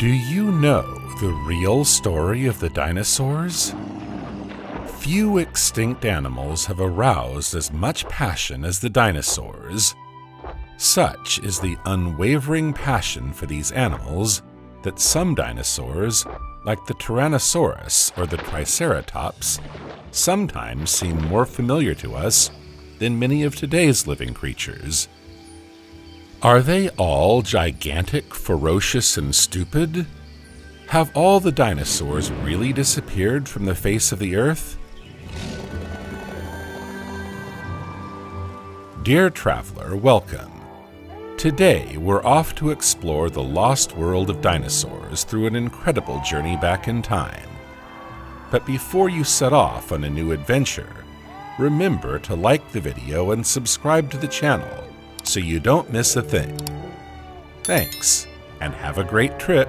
Do you know the real story of the dinosaurs? Few extinct animals have aroused as much passion as the dinosaurs. Such is the unwavering passion for these animals that some dinosaurs, like the Tyrannosaurus or the Triceratops, sometimes seem more familiar to us than many of today's living creatures. Are they all gigantic, ferocious, and stupid? Have all the dinosaurs really disappeared from the face of the Earth? Dear traveler, welcome. Today, we're off to explore the lost world of dinosaurs through an incredible journey back in time. But before you set off on a new adventure, remember to like the video and subscribe to the channel, so you don't miss a thing. Thanks, and have a great trip.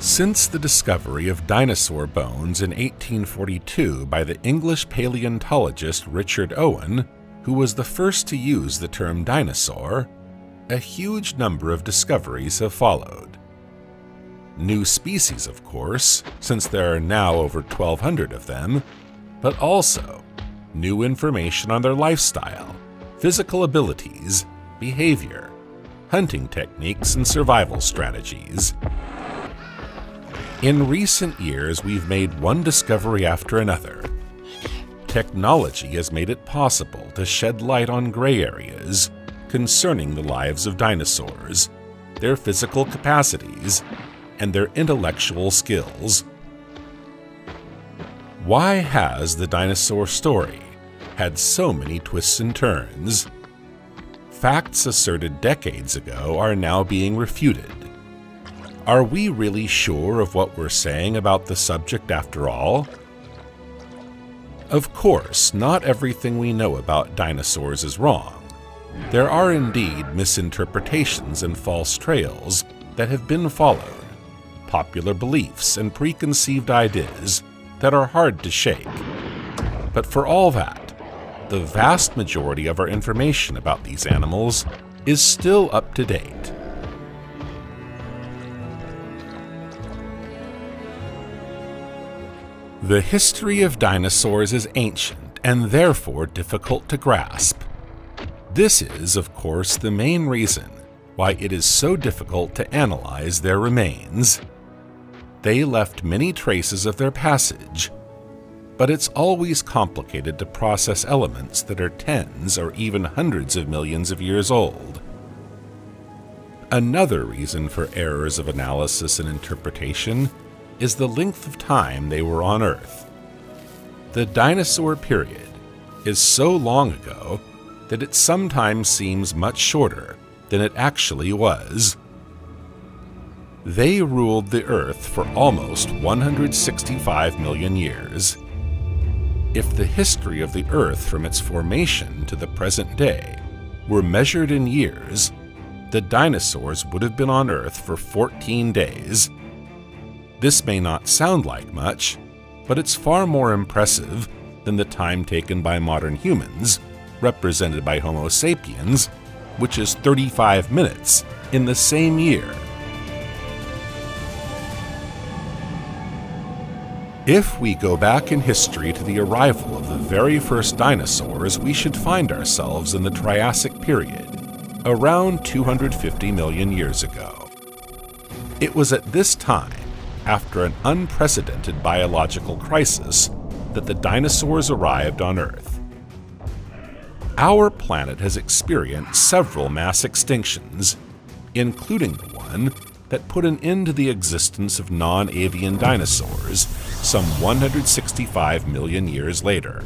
Since the discovery of dinosaur bones in 1842 by the English paleontologist Richard Owen, who was the first to use the term dinosaur, a huge number of discoveries have followed. New species, of course, since there are now over 1,200 of them, but also new information on their lifestyle, physical abilities, behavior, hunting techniques, and survival strategies. In recent years, we've made one discovery after another. Technology has made it possible to shed light on gray areas concerning the lives of dinosaurs, their physical capacities, and their intellectual skills. Why has the dinosaur story had so many twists and turns? Facts asserted decades ago are now being refuted. Are we really sure of what we're saying about the subject after all? Of course, not everything we know about dinosaurs is wrong. There are indeed misinterpretations and false trails that have been followed, popular beliefs and preconceived ideas that are hard to shake. But for all that, the vast majority of our information about these animals is still up to date. The history of dinosaurs is ancient and therefore difficult to grasp. This is, of course, the main reason why it is so difficult to analyze their remains. They left many traces of their passage, but it's always complicated to process elements that are tens or even hundreds of millions of years old. Another reason for errors of analysis and interpretation is the length of time they were on Earth. The dinosaur period is so long ago that it sometimes seems much shorter than it actually was. They ruled the Earth for almost 165 million years. If the history of the Earth from its formation to the present day were measured in years, the dinosaurs would have been on Earth for 14 days. This may not sound like much, but it's far more impressive than the time taken by modern humans, represented by Homo sapiens, which is 35 minutes in the same year. If we go back in history to the arrival of the very first dinosaurs, we should find ourselves in the Triassic period, around 250 million years ago. It was at this time, after an unprecedented biological crisis, that the dinosaurs arrived on Earth. Our planet has experienced several mass extinctions, including the one that put an end to the existence of non-avian dinosaurs some 165 million years later.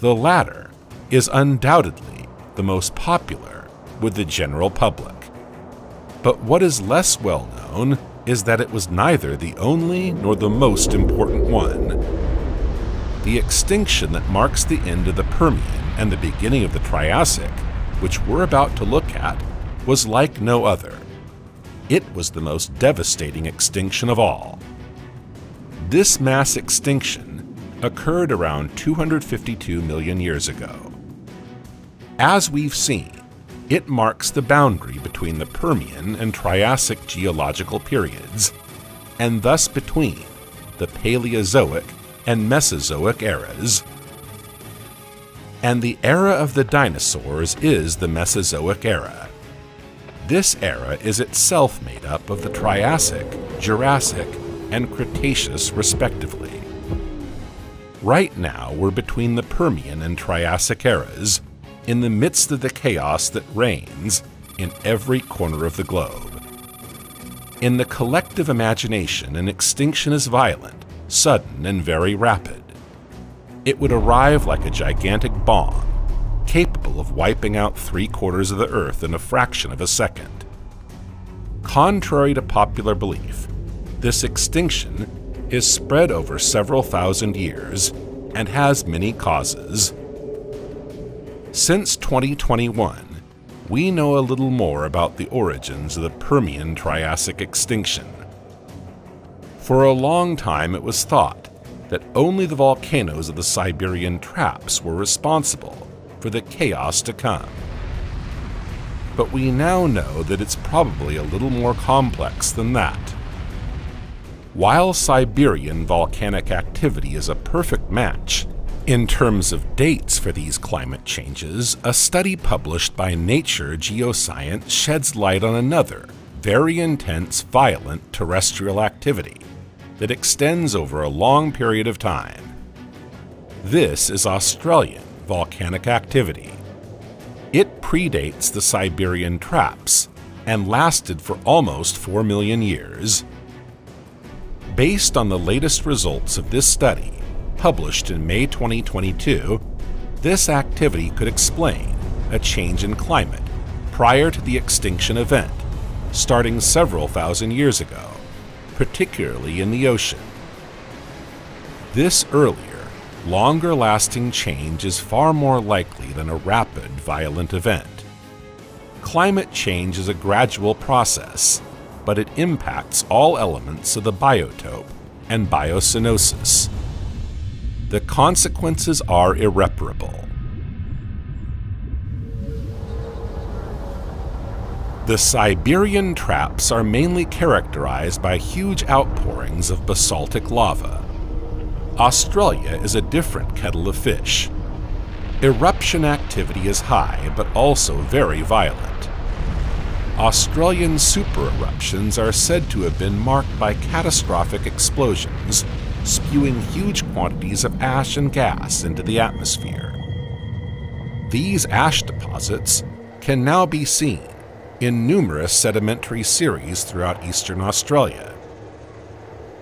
The latter is undoubtedly the most popular with the general public. But what is less well known is that it was neither the only nor the most important one. The extinction that marks the end of the Permian and the beginning of the Triassic, which we're about to look at, was like no other. It was the most devastating extinction of all. This mass extinction occurred around 252 million years ago. As we've seen, it marks the boundary between the Permian and Triassic geological periods, and thus between the Paleozoic and Mesozoic eras. And the era of the dinosaurs is the Mesozoic era. This era is itself made up of the Triassic, Jurassic, and Cretaceous, respectively. Right now, we're between the Permian and Triassic eras, in the midst of the chaos that reigns in every corner of the globe. In the collective imagination, an extinction is violent, sudden, and very rapid. It would arrive like a gigantic bomb, capable of wiping out 3/4 of the Earth in a fraction of a second. Contrary to popular belief, this extinction is spread over several thousand years and has many causes. Since 2021, we know a little more about the origins of the Permian-Triassic extinction. For a long time, it was thought that only the volcanoes of the Siberian Traps were responsible for the chaos to come. But we now know that it's probably a little more complex than that. While Siberian volcanic activity is a perfect match in terms of dates for these climate changes, a study published by Nature Geoscience sheds light on another, very intense, violent terrestrial activity that extends over a long period of time. This is Australian volcanic activity. It predates the Siberian Traps and lasted for almost 4 million years. Based on the latest results of this study, published in May 2022, this activity could explain a change in climate prior to the extinction event, starting several thousand years ago, particularly in the ocean. This earlier, longer-lasting change is far more likely than a rapid, violent event. Climate change is a gradual process, but it impacts all elements of the biotope and biocenosis. The consequences are irreparable. The Siberian Traps are mainly characterized by huge outpourings of basaltic lava. Australia is a different kettle of fish. Eruption activity is high, but also very violent. Australian supereruptions are said to have been marked by catastrophic explosions, spewing huge quantities of ash and gas into the atmosphere. These ash deposits can now be seen in numerous sedimentary series throughout eastern Australia.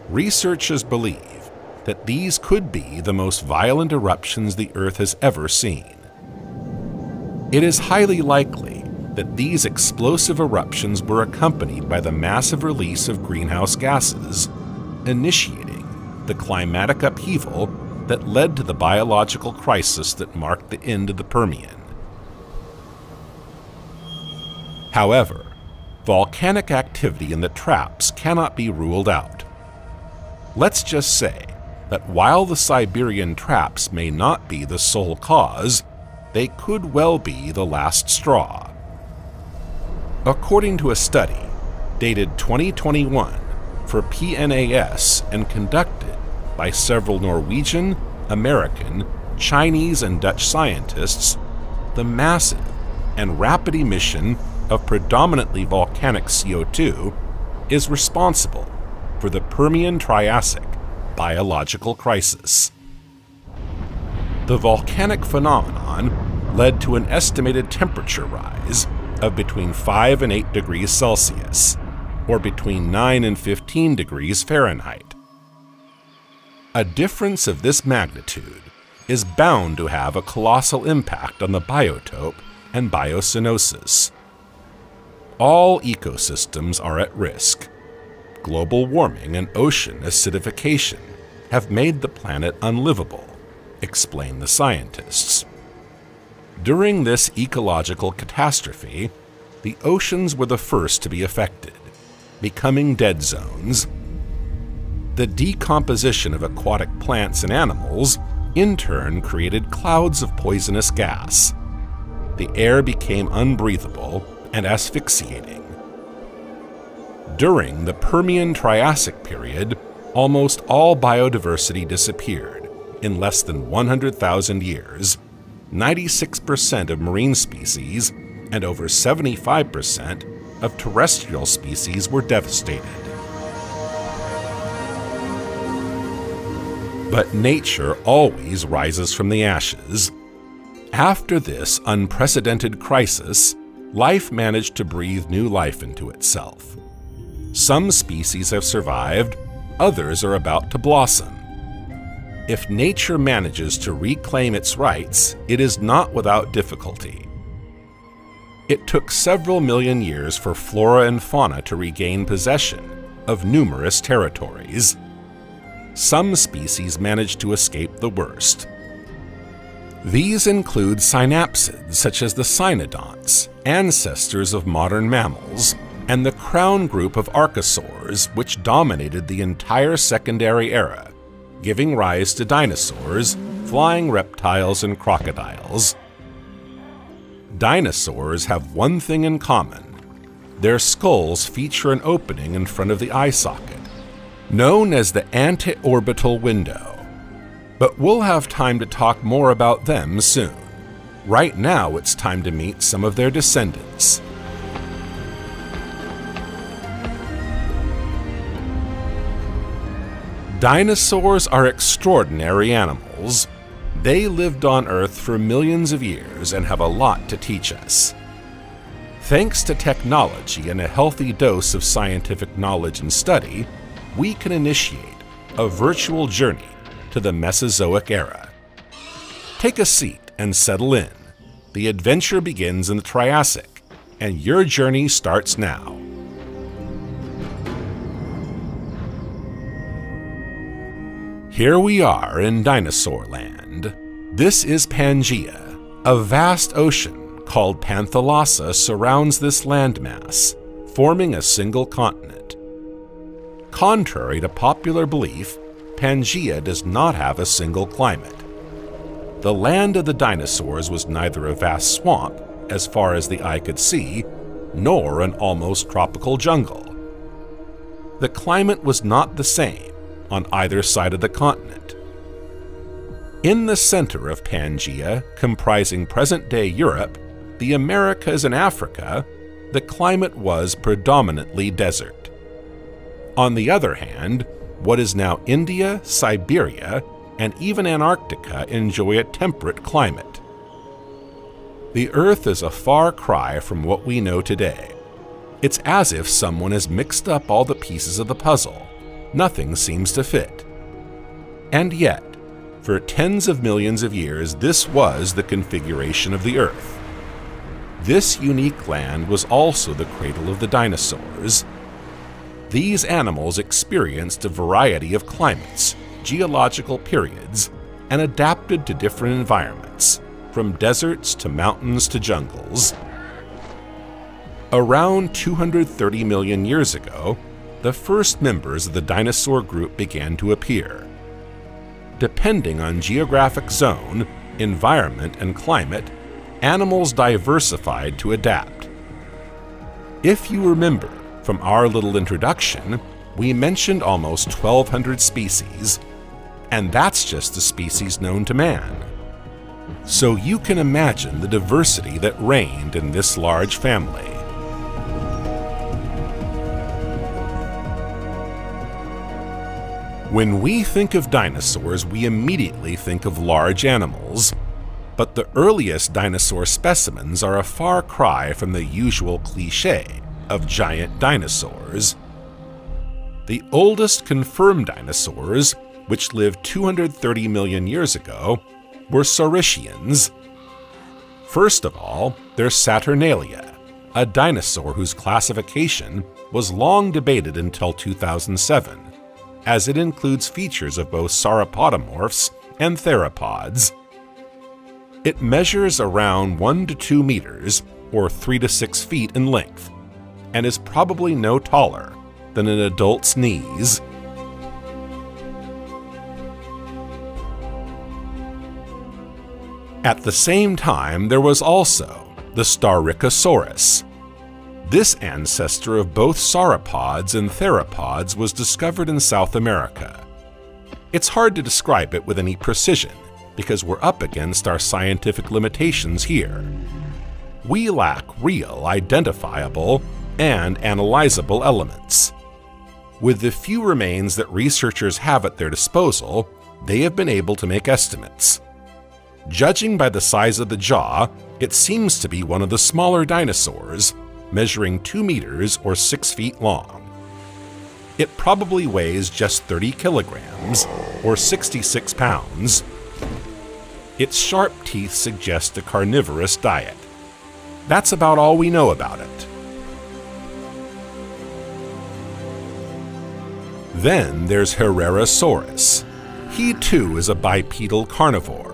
Researchers believe that these could be the most violent eruptions the Earth has ever seen. It is highly likely that these explosive eruptions were accompanied by the massive release of greenhouse gases, initiating the climatic upheaval that led to the biological crisis that marked the end of the Permian. However, volcanic activity in the Traps cannot be ruled out. Let's just say that while the Siberian Traps may not be the sole cause, they could well be the last straw. According to a study dated 2021 for PNAS and conducted by several Norwegian, American, Chinese, and Dutch scientists, the massive and rapid emission of predominantly volcanic CO2 is responsible for the Permian-Triassic biological crisis. The volcanic phenomenon led to an estimated temperature rise of between 5 and 8 degrees Celsius, or between 9 and 15 degrees Fahrenheit. A difference of this magnitude is bound to have a colossal impact on the biotope and biocenosis. All ecosystems are at risk. Global warming and ocean acidification have made the planet unlivable, explain the scientists. During this ecological catastrophe, the oceans were the first to be affected, becoming dead zones. The decomposition of aquatic plants and animals in turn created clouds of poisonous gas. The air became unbreathable and asphyxiating. During the Permian-Triassic period, almost all biodiversity disappeared. In less than 100,000 years, 96% of marine species and over 75% of terrestrial species were devastated. But nature always rises from the ashes. After this unprecedented crisis, life managed to breathe new life into itself. Some species have survived, others are about to blossom. If nature manages to reclaim its rights, it is not without difficulty. It took several million years for flora and fauna to regain possession of numerous territories. Some species managed to escape the worst. These include synapsids such as the cynodonts, ancestors of modern mammals, and the crown group of archosaurs, which dominated the entire secondary era, giving rise to dinosaurs, flying reptiles, and crocodiles. Dinosaurs have one thing in common. Their skulls feature an opening in front of the eye socket, known as the anteorbital window. But we'll have time to talk more about them soon. Right now, it's time to meet some of their descendants. Dinosaurs are extraordinary animals. They lived on Earth for millions of years and have a lot to teach us. Thanks to technology and a healthy dose of scientific knowledge and study, we can initiate a virtual journey to the Mesozoic era. Take a seat and settle in. The adventure begins in the Triassic, and your journey starts now. Here we are in dinosaur land. This is Pangaea. A vast ocean called Panthalassa surrounds this landmass, forming a single continent. Contrary to popular belief, Pangaea does not have a single climate. The land of the dinosaurs was neither a vast swamp, as far as the eye could see, nor an almost tropical jungle. The climate was not the same on either side of the continent. In the center of Pangaea, comprising present-day Europe, the Americas and Africa, the climate was predominantly desert. On the other hand, what is now India, Siberia, and even Antarctica enjoy a temperate climate. The Earth is a far cry from what we know today. It's as if someone has mixed up all the pieces of the puzzle. Nothing seems to fit. And yet, for tens of millions of years, this was the configuration of the Earth. This unique land was also the cradle of the dinosaurs. These animals experienced a variety of climates, geological periods, and adapted to different environments, from deserts to mountains to jungles. Around 230 million years ago, the first members of the dinosaur group began to appear. Depending on geographic zone, environment, and climate, animals diversified to adapt. If you remember from our little introduction, we mentioned almost 1,200 species, and that's just the species known to man. So you can imagine the diversity that reigned in this large family. When we think of dinosaurs, we immediately think of large animals. But the earliest dinosaur specimens are a far cry from the usual cliché of giant dinosaurs. The oldest confirmed dinosaurs, which lived 230 million years ago, were Saurischians. First of all, there's Saturnalia, a dinosaur whose classification was long debated until 2007. As it includes features of both sauropodomorphs and theropods. It measures around 1 to 2 meters or 3 to 6 feet in length, and is probably no taller than an adult's knees. At the same time, there was also the Staurikosaurus. This ancestor of both sauropods and theropods was discovered in South America. It's hard to describe it with any precision, because we're up against our scientific limitations here. We lack real, identifiable, and analyzable elements. With the few remains that researchers have at their disposal, they have been able to make estimates. Judging by the size of the jaw, it seems to be one of the smaller dinosaurs, measuring 2 meters or 6 feet long. It probably weighs just 30 kilograms or 66 pounds. Its sharp teeth suggest a carnivorous diet. That's about all we know about it. Then there's Herrerasaurus. He too is a bipedal carnivore.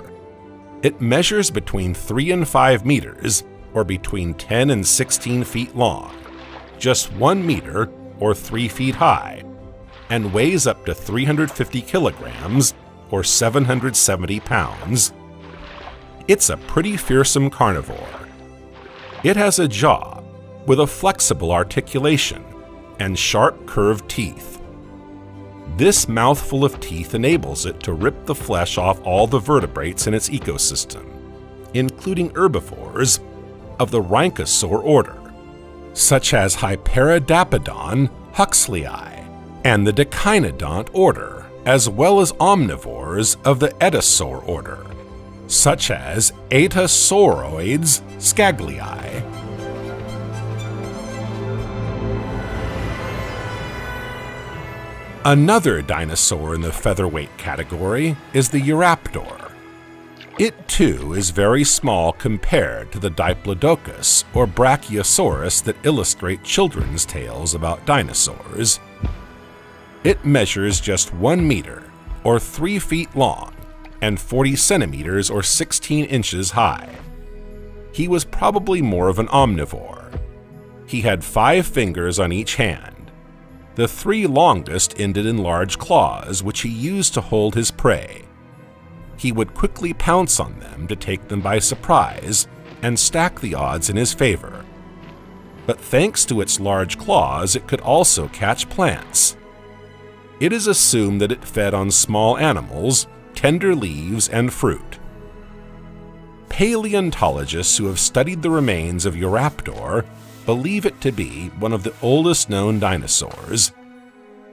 It measures between 3 and 5 meters, or between 10 and 16 feet long, just 1 meter or 3 feet high, and weighs up to 350 kilograms or 770 pounds. It's a pretty fearsome carnivore. It has a jaw with a flexible articulation and sharp curved teeth. This mouthful of teeth enables it to rip the flesh off all the vertebrates in its ecosystem, including herbivores of the Rhynchosaur order, such as Hyperodapedon huxleyi and the Decynodont order, as well as omnivores of the Edosaur order, such as Aetosauroids scaglii. Another dinosaur in the featherweight category is the Eoraptor. It too is very small compared to the Diplodocus or Brachiosaurus that illustrate children's tales about dinosaurs. It measures just 1 meter or 3 feet long and 40 centimeters or 16 inches high. He was probably more of an omnivore. He had 5 fingers on each hand. The 3 longest ended in large claws which he used to hold his prey. He would quickly pounce on them to take them by surprise and stack the odds in his favor. But thanks to its large claws, it could also catch plants. It is assumed that it fed on small animals, tender leaves, and fruit. Paleontologists who have studied the remains of Eoraptor believe it to be one of the oldest known dinosaurs.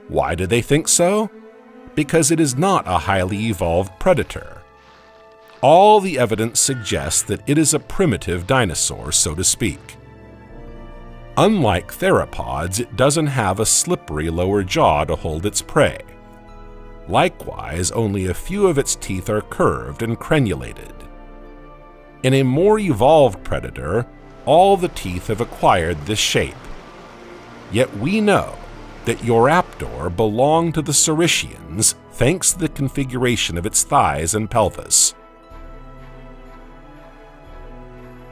Why do they think so? Because it is not a highly evolved predator. All the evidence suggests that it is a primitive dinosaur, so to speak. Unlike theropods, it doesn't have a slippery lower jaw to hold its prey. Likewise, only a few of its teeth are curved and crenulated. In a more evolved predator, all the teeth have acquired this shape. Yet we know that Eoraptor belonged to the Saurischians thanks to the configuration of its thighs and pelvis.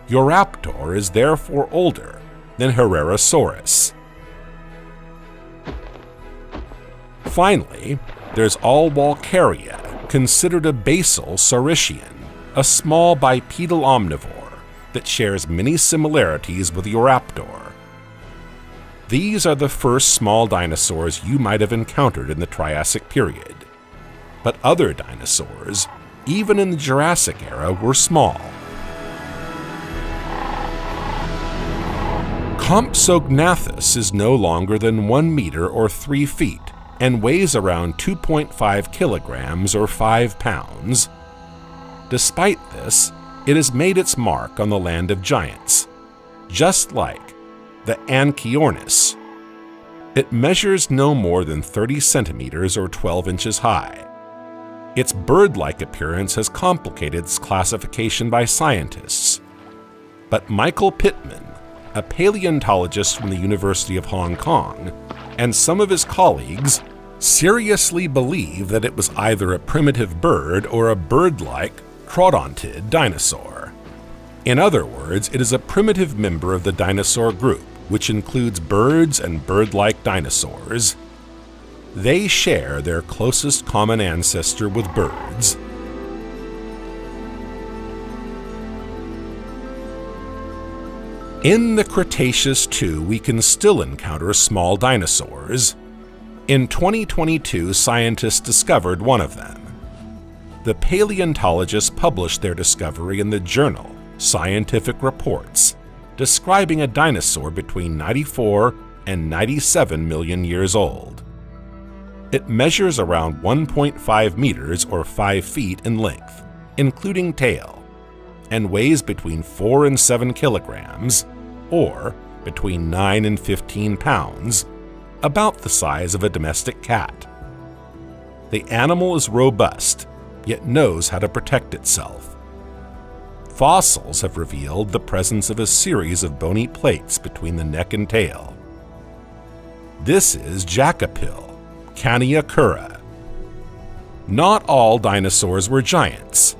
Eoraptor is therefore older than Herrerasaurus. Finally, there's Alwalkaria, considered a basal Saurischian, a small bipedal omnivore that shares many similarities with Eoraptor. These are the first small dinosaurs you might have encountered in the Triassic period. But other dinosaurs, even in the Jurassic era, were small. Compsognathus is no longer than 1 meter or 3 feet and weighs around 2.5 kilograms or 5 pounds. Despite this, it has made its mark on the land of giants, just like the Anchiornis. It measures no more than 30 centimeters or 12 inches high. Its bird-like appearance has complicated its classification by scientists. But Michael Pittman, a paleontologist from the University of Hong Kong, and some of his colleagues seriously believe that it was either a primitive bird or a bird-like, troodontid dinosaur. In other words, it is a primitive member of the dinosaur group, which includes birds and bird-like dinosaurs. They share their closest common ancestor with birds. In the Cretaceous too, we can still encounter small dinosaurs. In 2022, scientists discovered one of them. The paleontologists published their discovery in the journal Scientific Reports, describing a dinosaur between 94 and 97 million years old. It measures around 1.5 meters or 5 feet in length, including tail, and weighs between 4 and 7 kilograms, or between 9 and 15 pounds, about the size of a domestic cat. The animal is robust, yet knows how to protect itself. Fossils have revealed the presence of a series of bony plates between the neck and tail. This is Jakapil Kaniukura. Not all dinosaurs were giants.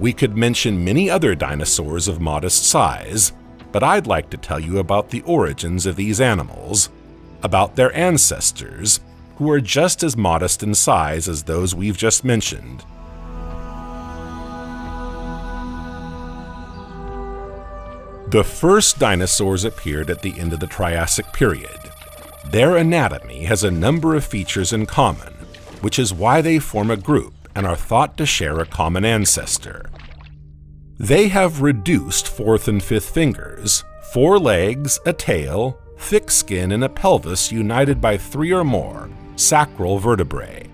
We could mention many other dinosaurs of modest size, but I'd like to tell you about the origins of these animals, about their ancestors, who are just as modest in size as those we've just mentioned. The first dinosaurs appeared at the end of the Triassic period. Their anatomy has a number of features in common, which is why they form a group and are thought to share a common ancestor. They have reduced fourth and fifth fingers, four legs, a tail, thick skin, and a pelvis united by three or more sacral vertebrae.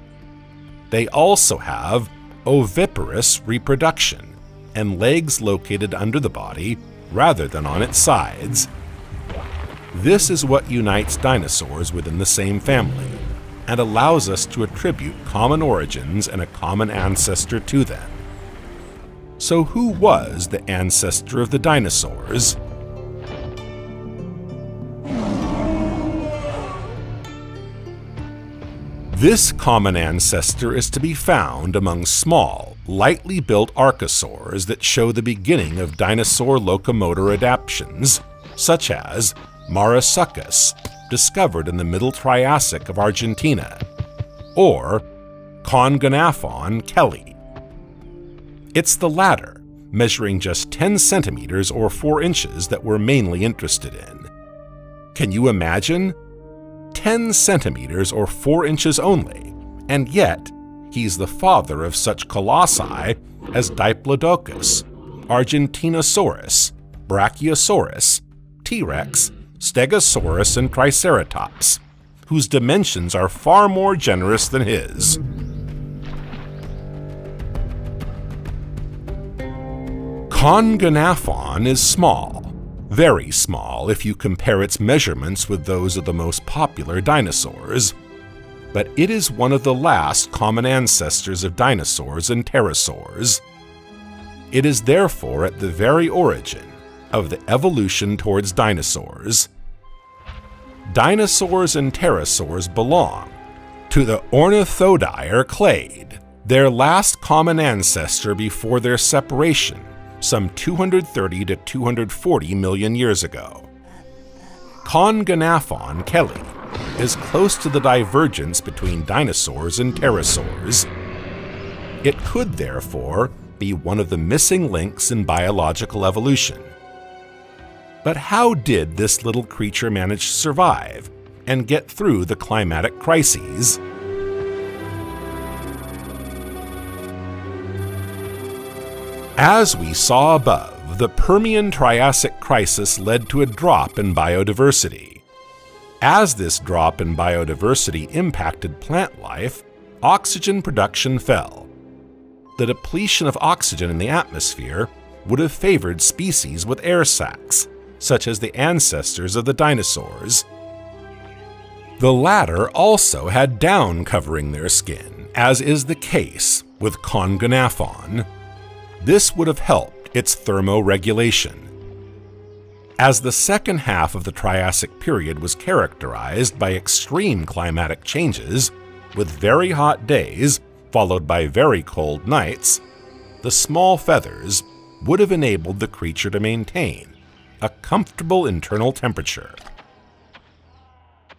They also have oviparous reproduction and legs located under the body rather than on its sides. This is what unites dinosaurs within the same family and allows us to attribute common origins and a common ancestor to them. So who was the ancestor of the dinosaurs? This common ancestor is to be found among small, lightly built archosaurs that show the beginning of dinosaur locomotor adaptations, such as Marasuchus, discovered in the Middle Triassic of Argentina, or Congonaphon kely. It's the latter, measuring just 10 centimeters or 4 inches, that we're mainly interested in. Can you imagine? 10 centimeters or 4 inches only, and yet he's the father of such colossi as Diplodocus, Argentinosaurus, Brachiosaurus, T-Rex, Stegosaurus, and Triceratops, whose dimensions are far more generous than his. Congonaphon is small. Very small if you compare its measurements with those of the most popular dinosaurs, but it is one of the last common ancestors of dinosaurs and pterosaurs. It is therefore at the very origin of the evolution towards dinosaurs. Dinosaurs and pterosaurs belong to the Ornithodii or clade, their last common ancestor before their separation some 230 to 240 million years ago. Congonaphon kely is close to the divergence between dinosaurs and pterosaurs. It could therefore be one of the missing links in biological evolution. But how did this little creature manage to survive and get through the climatic crises? As we saw above, the Permian-Triassic crisis led to a drop in biodiversity. As this drop in biodiversity impacted plant life, oxygen production fell. The depletion of oxygen in the atmosphere would have favored species with air sacs, such as the ancestors of the dinosaurs. The latter also had down covering their skin, as is the case with Congonaphon. This would have helped its thermoregulation. As the second half of the Triassic period was characterized by extreme climatic changes, with very hot days followed by very cold nights, the small feathers, would have enabled the creature to maintain a comfortable internal temperature.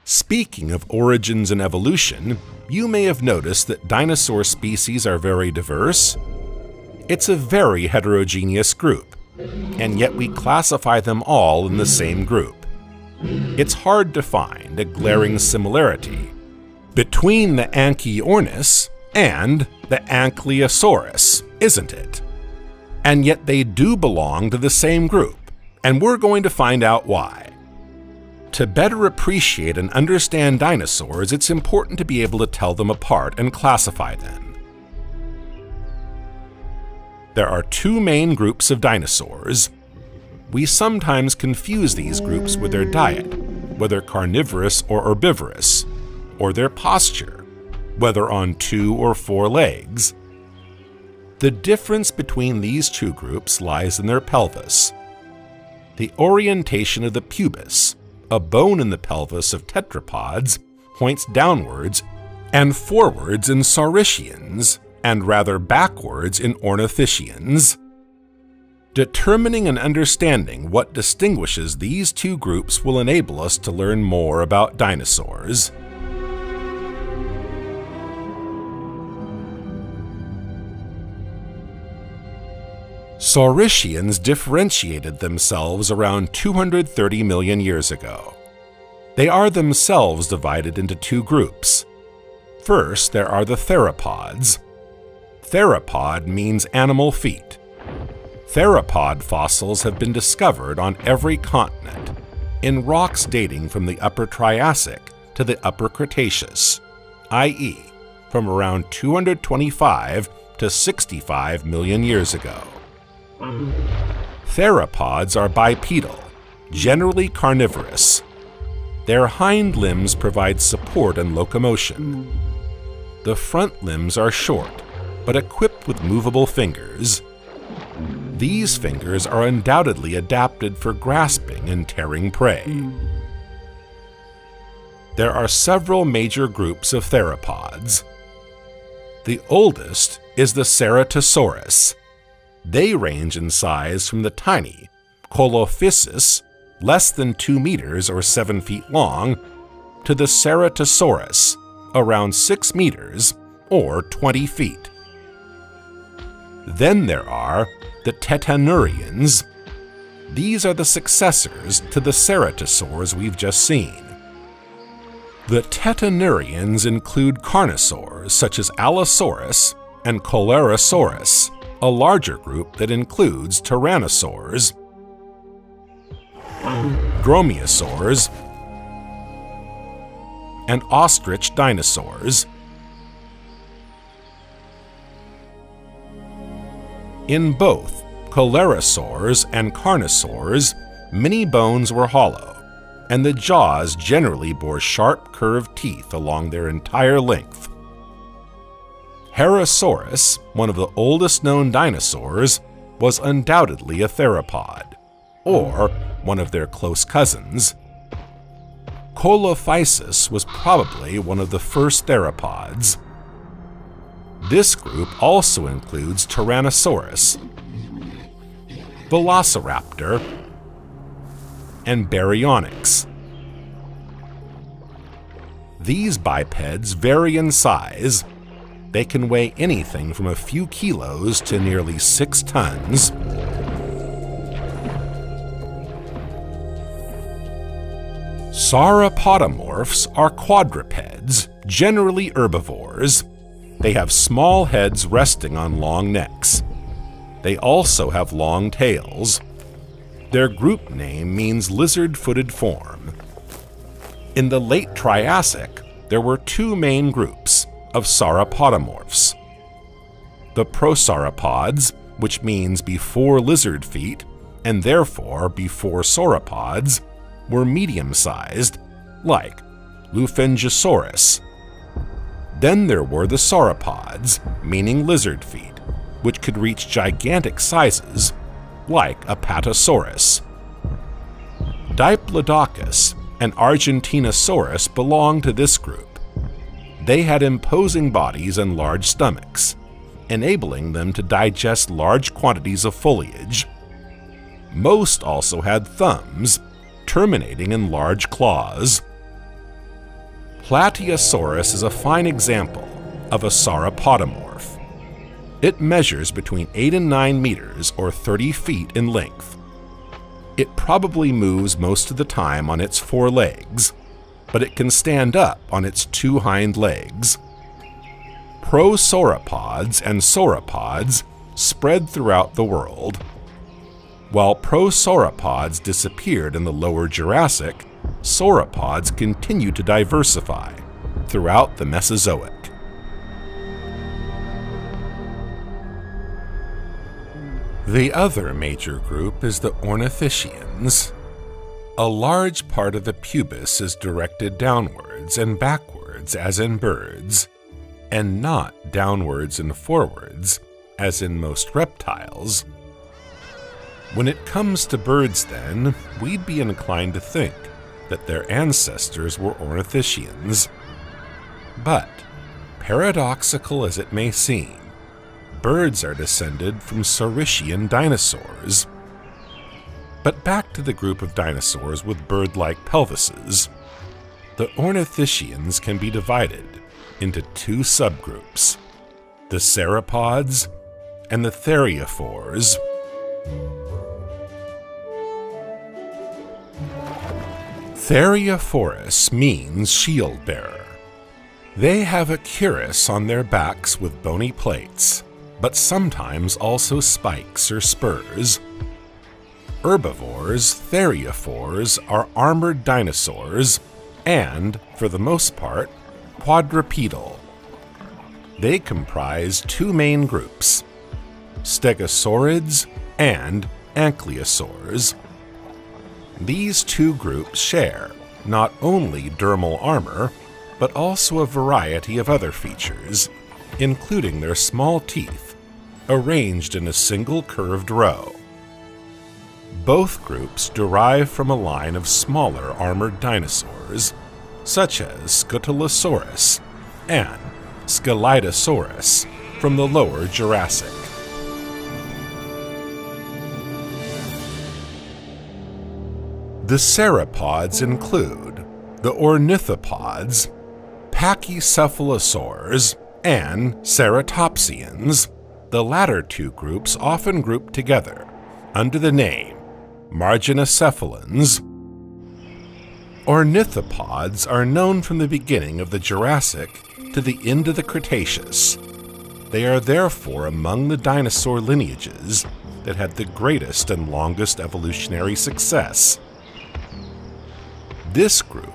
Speaking of origins and evolution, you may have noticed that dinosaur species are very diverse. It's a very heterogeneous group, and yet we classify them all in the same group. It's hard to find a glaring similarity between the Anchiornis and the Ankylosaurus, isn't it? And yet they do belong to the same group, and we're going to find out why. To better appreciate and understand dinosaurs, it's important to be able to tell them apart and classify them. There are two main groups of dinosaurs. We sometimes confuse these groups with their diet, whether carnivorous or herbivorous, or their posture, whether on two or four legs. The difference between these two groups lies in their pelvis. The orientation of the pubis, a bone in the pelvis of tetrapods, points downwards and forwards in saurischians, and rather backwards in ornithischians. Determining and understanding what distinguishes these two groups will enable us to learn more about dinosaurs. Saurischians differentiated themselves around 230 million years ago. They are themselves divided into two groups. First, there are the theropods. Theropod means animal feet. Theropod fossils have been discovered on every continent, in rocks dating from the Upper Triassic to the Upper Cretaceous, i.e., from around 225 to 65 million years ago. Theropods are bipedal, generally carnivorous. Their hind limbs provide support and locomotion. The front limbs are short, but equipped with movable fingers. These fingers are undoubtedly adapted for grasping and tearing prey. There are several major groups of theropods. The oldest is the Ceratosaurus. They range in size from the tiny Colophysis, less than 2 meters or 7 feet long, to the Ceratosaurus, around 6 meters or 20 feet. Then there are the Tetanurians. These are the successors to the ceratosaurs we've just seen. The Tetanurians include carnosaurs such as Allosaurus and Coelorosaurus, a larger group that includes tyrannosaurs, dromaeosaurs, and ostrich dinosaurs. In both coelorosaurs and carnosaurs, many bones were hollow, and the jaws generally bore sharp curved teeth along their entire length. Herrerasaurus, one of the oldest known dinosaurs, was undoubtedly a theropod, or one of their close cousins. Colophysis was probably one of the first theropods. This group also includes Tyrannosaurus, Velociraptor, and Baryonyx. These bipeds vary in size. They can weigh anything from a few kilos to nearly 6 tons. Sauropodomorphs are quadrupeds, generally herbivores. They have small heads resting on long necks. They also have long tails. Their group name means lizard-footed form. In the late Triassic, there were two main groups of sauropodomorphs. The prosauropods, which means before lizard feet, and therefore before sauropods, were medium-sized, like Lufengosaurus. Then there were the sauropods, meaning lizard feet, which could reach gigantic sizes, like Apatosaurus. Diplodocus and Argentinosaurus belonged to this group. They had imposing bodies and large stomachs, enabling them to digest large quantities of foliage. Most also had thumbs, terminating in large claws. Platyosaurus is a fine example of a sauropodomorph. It measures between 8 and 9 meters or 30 feet in length. It probably moves most of the time on its four legs, but it can stand up on its two hind legs. Prosauropods and sauropods spread throughout the world. While prosauropods disappeared in the Lower Jurassic, sauropods continue to diversify throughout the Mesozoic. The other major group is the Ornithischians. A large part of the pubis is directed downwards and backwards as in birds, and not downwards and forwards as in most reptiles. When it comes to birds then, we'd be inclined to think that their ancestors were Ornithischians. But, paradoxical as it may seem, birds are descended from Saurischian dinosaurs. But back to the group of dinosaurs with bird-like pelvises. The Ornithischians can be divided into two subgroups, the sauropods and the theriophores. Theriophorus means shield bearer. They have a cuirass on their backs with bony plates, but sometimes also spikes or spurs. Herbivores, theriophores are armored dinosaurs and, for the most part, quadrupedal. They comprise two main groups, stegosaurids and ankylosaurs. These two groups share not only dermal armor, but also a variety of other features, including their small teeth, arranged in a single curved row. Both groups derive from a line of smaller armored dinosaurs, such as Scutellosaurus and Scelidosaurus from the Lower Jurassic. The sauropods include the ornithopods, pachycephalosaurs, and ceratopsians, the latter two groups often grouped together under the name marginocephalans. Ornithopods are known from the beginning of the Jurassic to the end of the Cretaceous. They are therefore among the dinosaur lineages that had the greatest and longest evolutionary success. This group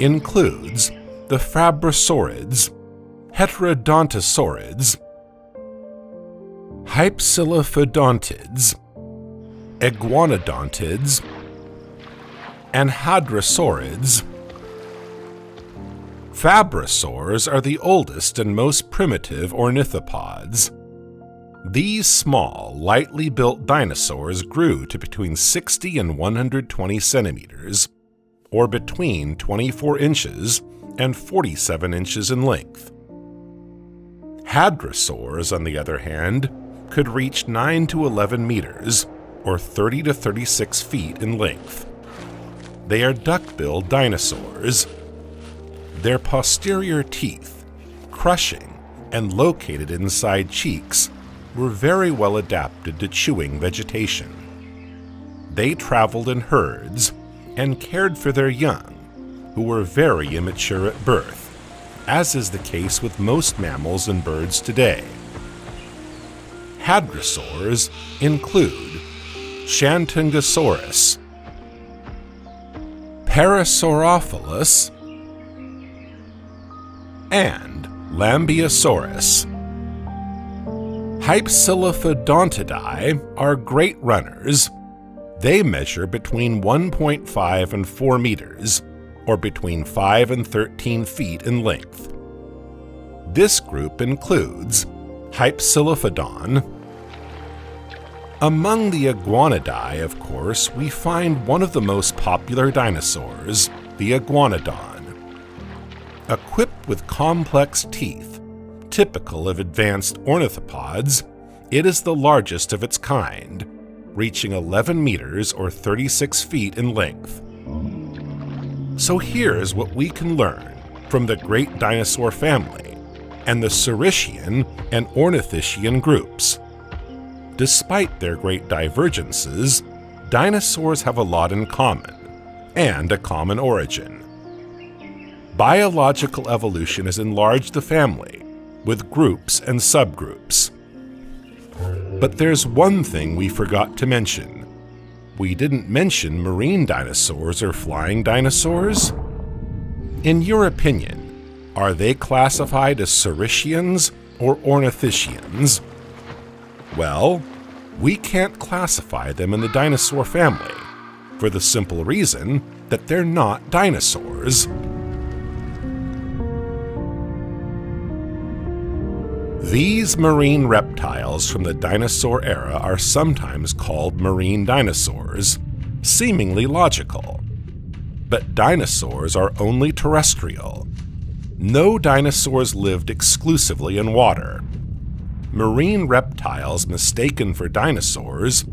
includes the Fabrisaurids, Heterodontosaurids, Hypsilophodontids, Iguanodontids, and Hadrosaurids. Fabrisaurs are the oldest and most primitive ornithopods. These small, lightly built dinosaurs grew to between 60 and 120 centimeters, or between 24 inches and 47 inches in length. Hadrosaurs, on the other hand, could reach 9 to 11 meters, or 30 to 36 feet in length. They are duck-billed dinosaurs. Their posterior teeth, crushing and located inside cheeks, were very well adapted to chewing vegetation. They traveled in herds and cared for their young, who were very immature at birth, as is the case with most mammals and birds today. Hadrosaurs include Shantungosaurus, Parasaurophilus, and Lambiosaurus. Hypsilophodontidae are great runners. They measure between 1.5 and 4 meters, or between 5 and 13 feet in length. This group includes Hypsilophodon. Among the Iguanidae, of course, we find one of the most popular dinosaurs, the Iguanodon. Equipped with complex teeth, typical of advanced ornithopods, it is the largest of its kind, reaching 11 meters or 36 feet in length. So here's what we can learn from the great dinosaur family and the Saurischian and Ornithischian groups. Despite their great divergences, dinosaurs have a lot in common, and a common origin. Biological evolution has enlarged the family, with groups and subgroups. But there's one thing we forgot to mention. We didn't mention marine dinosaurs or flying dinosaurs. In your opinion, are they classified as Saurischians or Ornithischians? Well, we can't classify them in the dinosaur family, for the simple reason that they're not dinosaurs. These marine reptiles from the dinosaur era are sometimes called marine dinosaurs, seemingly logical. But dinosaurs are only terrestrial. No dinosaurs lived exclusively in water. Marine reptiles mistaken for dinosaurs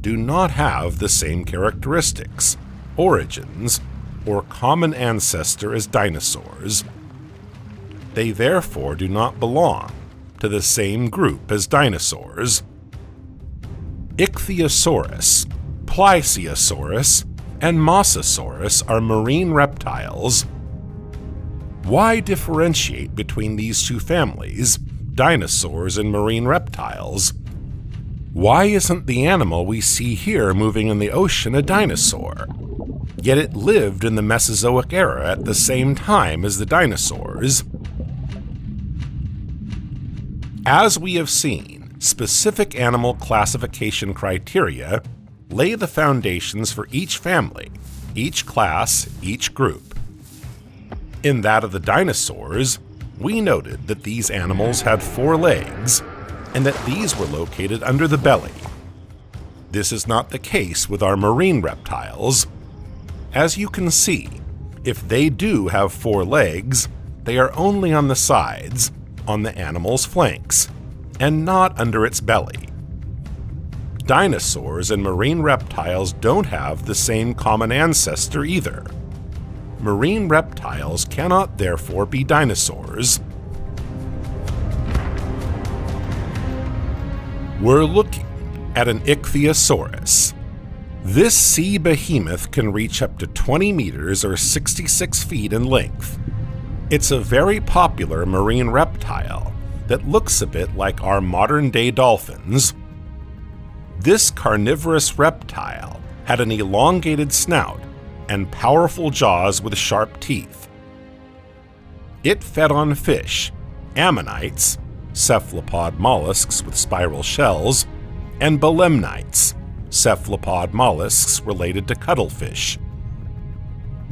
do not have the same characteristics, origins, or common ancestor as dinosaurs. They therefore do not belong to the same group as dinosaurs. Ichthyosaurus, Plesiosaurus, and Mosasaurus are marine reptiles. Why differentiate between these two families, dinosaurs and marine reptiles? Why isn't the animal we see here moving in the ocean a dinosaur? Yet it lived in the Mesozoic era at the same time as the dinosaurs. As we have seen, specific animal classification criteria lay the foundations for each family, each class, each group. In that of the dinosaurs, we noted that these animals had 4 legs and that these were located under the belly. This is not the case with our marine reptiles. As you can see, if they do have 4 legs, they are only on the sides, on the animal's flanks, and not under its belly. Dinosaurs and marine reptiles don't have the same common ancestor either. Marine reptiles cannot therefore be dinosaurs. We're looking at an Ichthyosaurus. This sea behemoth can reach up to 20 meters or 66 feet in length. It's a very popular marine reptile that looks a bit like our modern-day dolphins. This carnivorous reptile had an elongated snout and powerful jaws with sharp teeth. It fed on fish, ammonites, cephalopod mollusks with spiral shells, and belemnites, cephalopod mollusks related to cuttlefish.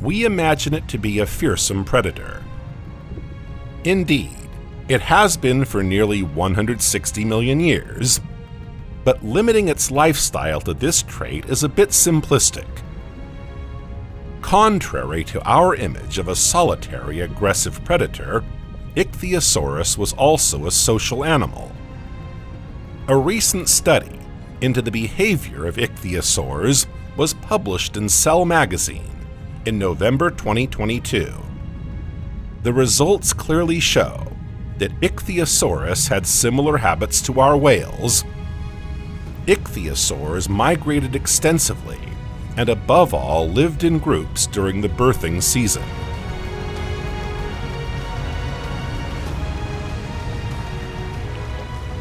We imagine it to be a fearsome predator. Indeed, it has been for nearly 160 million years, but limiting its lifestyle to this trait is a bit simplistic. Contrary to our image of a solitary aggressive predator, Ichthyosaurus was also a social animal. A recent study into the behavior of ichthyosaurs was published in Cell magazine in November 2022. The results clearly show that Ichthyosaurus had similar habits to our whales. Ichthyosaurs migrated extensively and above all lived in groups during the birthing season.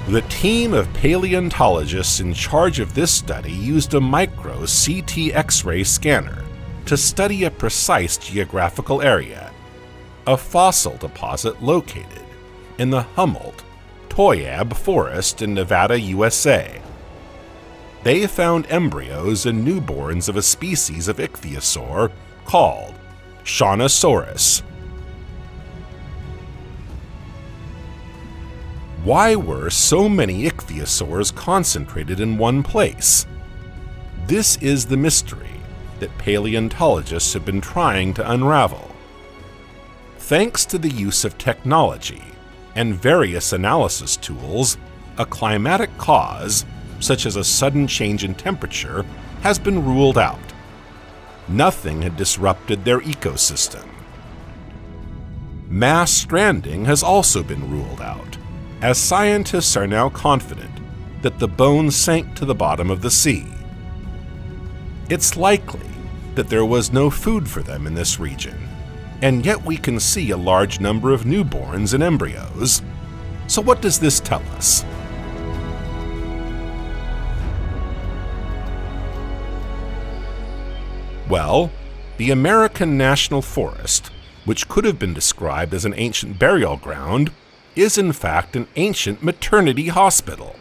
The team of paleontologists in charge of this study used a micro CT X-ray scanner to study a precise geographical area, a fossil deposit located in the Humboldt-Toyab Forest in Nevada, USA. They found embryos and newborns of a species of ichthyosaur called Shaunosaurus. Why were so many ichthyosaurs concentrated in one place? This is the mystery that paleontologists have been trying to unravel. Thanks to the use of technology, and various analysis tools, a climatic cause, such as a sudden change in temperature, has been ruled out. Nothing had disrupted their ecosystem. Mass stranding has also been ruled out, as scientists are now confident that the bone sank to the bottom of the sea. It's likely that there was no food for them in this region, and yet we can see a large number of newborns and embryos. So what does this tell us? Well, the American National Forest, which could have been described as an ancient burial ground, is in fact an ancient maternity hospital.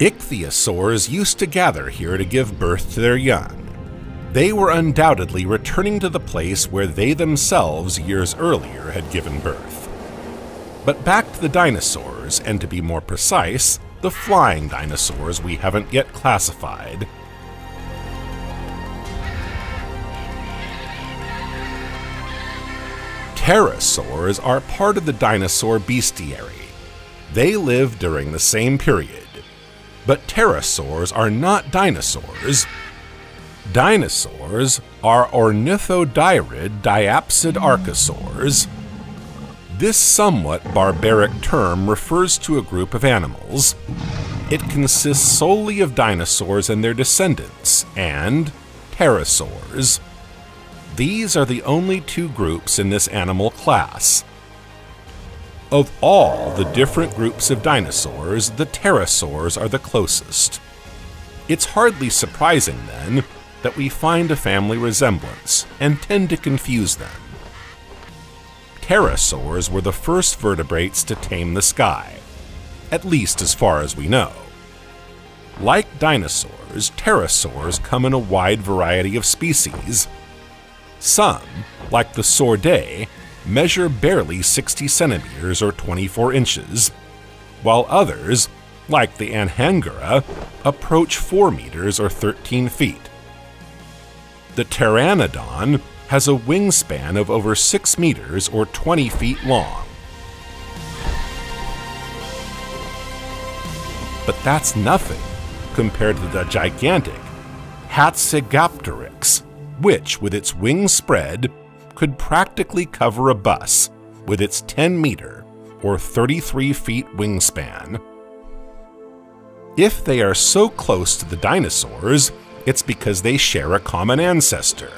Ichthyosaurs used to gather here to give birth to their young. They were undoubtedly returning to the place where they themselves years earlier had given birth. But back to the dinosaurs, and to be more precise, the flying dinosaurs we haven't yet classified. Pterosaurs are part of the dinosaur bestiary. They lived during the same period. But pterosaurs are not dinosaurs. Dinosaurs are ornithodeirid diapsid archosaurs. This somewhat barbaric term refers to a group of animals. It consists solely of dinosaurs and their descendants, and pterosaurs. These are the only two groups in this animal class. Of all the different groups of dinosaurs, the pterosaurs are the closest. It's hardly surprising, then, that we find a family resemblance and tend to confuse them. Pterosaurs were the first vertebrates to tame the sky, at least as far as we know. Like dinosaurs, pterosaurs come in a wide variety of species. Some, like the sordae, measure barely 60 centimeters or 24 inches, while others, like the anhangura, approach 4 meters or 13 feet. The pteranodon has a wingspan of over 6 meters or 20 feet long. But that's nothing compared to the gigantic Hatsegopteryx, which, with its wings spread, could practically cover a bus with its 10-meter or 33 feet wingspan. If they are so close to the dinosaurs, it's because they share a common ancestor.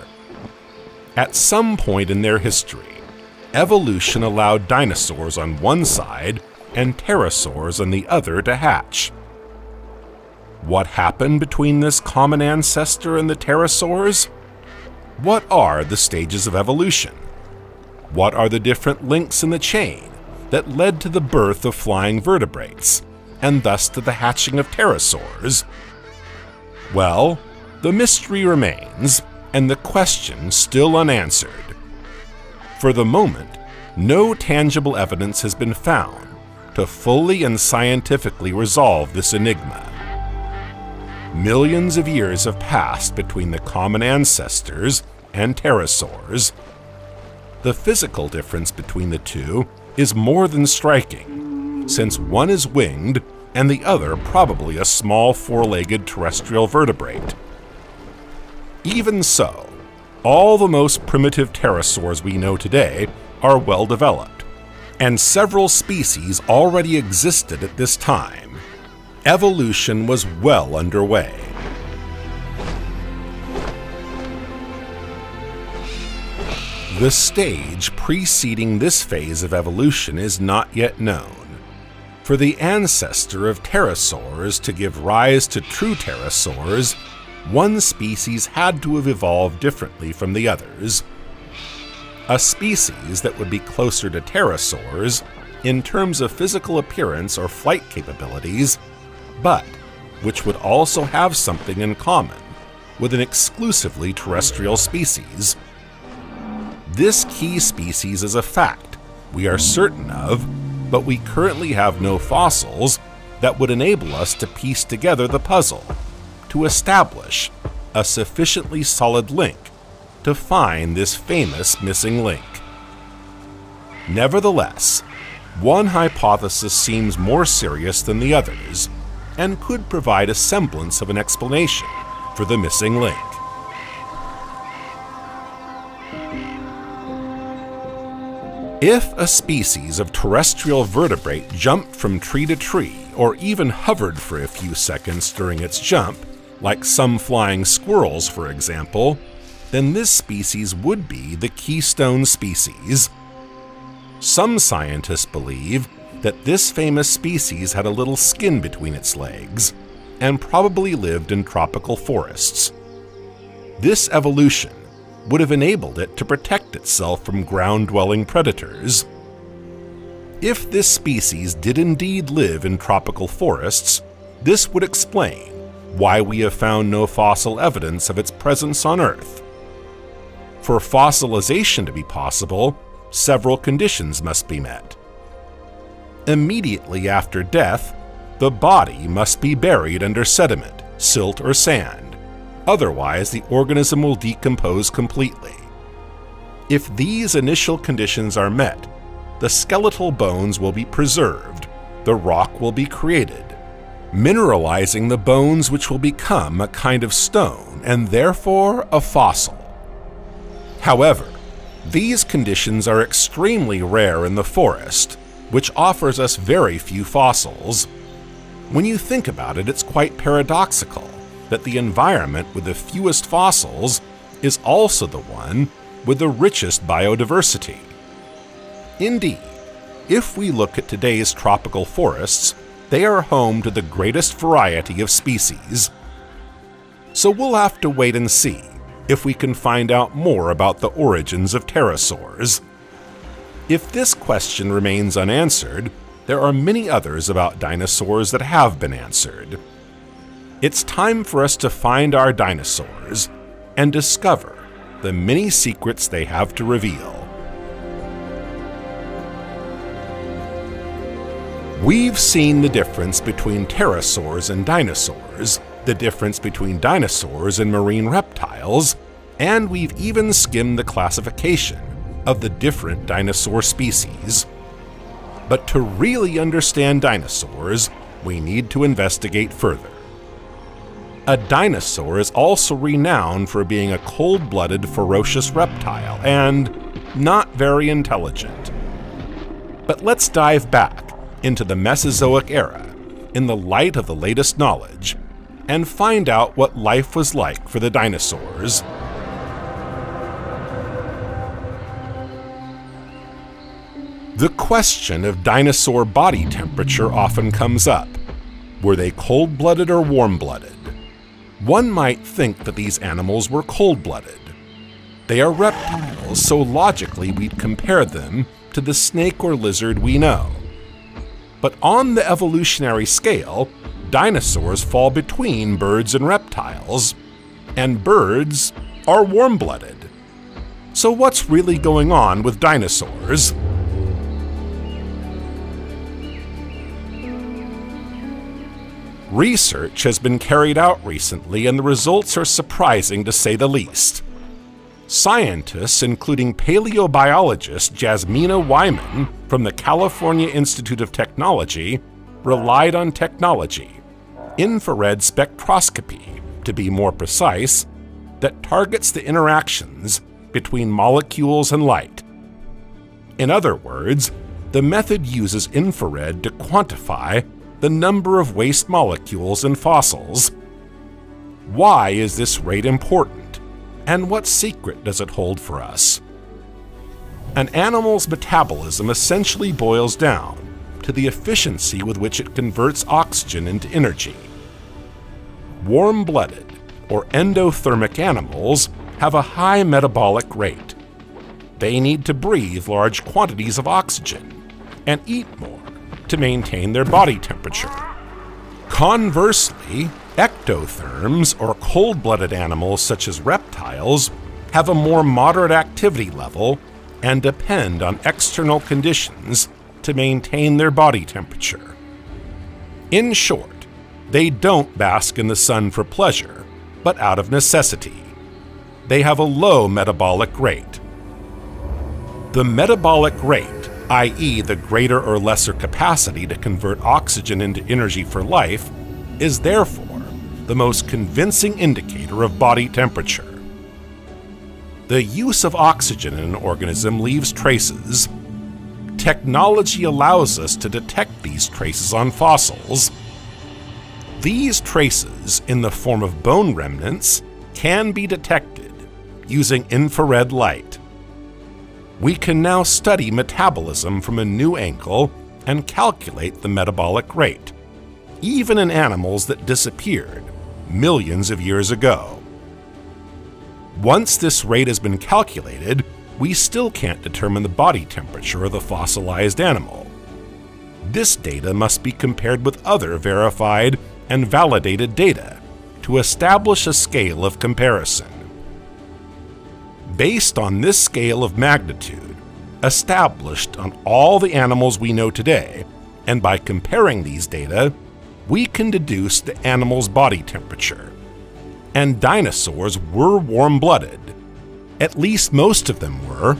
At some point in their history, evolution allowed dinosaurs on one side and pterosaurs on the other to hatch. What happened between this common ancestor and the pterosaurs? What are the stages of evolution? What are the different links in the chain that led to the birth of flying vertebrates, and thus to the hatching of pterosaurs? Well, the mystery remains, and the question still unanswered. For the moment, no tangible evidence has been found to fully and scientifically resolve this enigma. Millions of years have passed between the common ancestors and pterosaurs. The physical difference between the two is more than striking, since one is winged and the other probably a small four-legged terrestrial vertebrate. Even so, all the most primitive pterosaurs we know today are well developed, and several species already existed at this time. Evolution was well underway. The stage preceding this phase of evolution is not yet known. For the ancestor of pterosaurs to give rise to true pterosaurs, one species had to have evolved differently from the others. A species that would be closer to pterosaurs in terms of physical appearance or flight capabilities, but which would also have something in common with an exclusively terrestrial species. This key species is a fact we are certain of, but we currently have no fossils that would enable us to piece together the puzzle, to establish a sufficiently solid link to find this famous missing link. Nevertheless, one hypothesis seems more serious than the others and could provide a semblance of an explanation for the missing link. If a species of terrestrial vertebrate jumped from tree to tree or even hovered for a few seconds during its jump, like some flying squirrels, for example, then this species would be the keystone species. Some scientists believe that this famous species had a little skin between its legs and probably lived in tropical forests. This evolution would have enabled it to protect itself from ground-dwelling predators. If this species did indeed live in tropical forests, this would explain why we have found no fossil evidence of its presence on Earth. For fossilization to be possible, several conditions must be met. Immediately after death, the body must be buried under sediment, silt, or sand. Otherwise, the organism will decompose completely. If these initial conditions are met, the skeletal bones will be preserved, the rock will be created, mineralizing the bones, which will become a kind of stone and therefore a fossil. However, these conditions are extremely rare in the forest, which offers us very few fossils. When you think about it, it's quite paradoxical that the environment with the fewest fossils is also the one with the richest biodiversity. Indeed, if we look at today's tropical forests, they are home to the greatest variety of species. So we'll have to wait and see if we can find out more about the origins of pterosaurs. If this question remains unanswered, there are many others about dinosaurs that have been answered. It's time for us to find our dinosaurs and discover the many secrets they have to reveal. We've seen the difference between pterosaurs and dinosaurs, the difference between dinosaurs and marine reptiles, and we've even skimmed the classification of the different dinosaur species. But to really understand dinosaurs, we need to investigate further. A dinosaur is also renowned for being a cold-blooded, ferocious reptile and not very intelligent. But let's dive back into the Mesozoic era in the light of the latest knowledge and find out what life was like for the dinosaurs. The question of dinosaur body temperature often comes up. Were they cold-blooded or warm-blooded? One might think that these animals were cold-blooded. They are reptiles, so logically we'd compare them to the snake or lizard we know. But on the evolutionary scale, dinosaurs fall between birds and reptiles, and birds are warm-blooded. So what's really going on with dinosaurs? Research has been carried out recently, and the results are surprising to say the least. Scientists, including paleobiologist Jasmina Wyman from the California Institute of Technology, relied on technology, infrared spectroscopy to be more precise, that targets the interactions between molecules and light. In other words, the method uses infrared to quantify the number of waste molecules in fossils. Why is this rate important? And what secret does it hold for us? An animal's metabolism essentially boils down to the efficiency with which it converts oxygen into energy. Warm-blooded or endothermic animals have a high metabolic rate. They need to breathe large quantities of oxygen and eat more to maintain their body temperature. Conversely, ectotherms, or cold-blooded animals such as reptiles, have a more moderate activity level and depend on external conditions to maintain their body temperature. In short, they don't bask in the sun for pleasure, but out of necessity. They have a low metabolic rate. The metabolic rate i.e. the greater or lesser capacity to convert oxygen into energy for life, is therefore the most convincing indicator of body temperature. The use of oxygen in an organism leaves traces. Technology allows us to detect these traces on fossils. These traces, in the form of bone remnants, can be detected using infrared light. We can now study metabolism from a new angle and calculate the metabolic rate, even in animals that disappeared millions of years ago. Once this rate has been calculated, we still can't determine the body temperature of the fossilized animal. This data must be compared with other verified and validated data to establish a scale of comparison. Based on this scale of magnitude, established on all the animals we know today, and by comparing these data, we can deduce the animal's body temperature. And dinosaurs were warm-blooded. At least most of them were.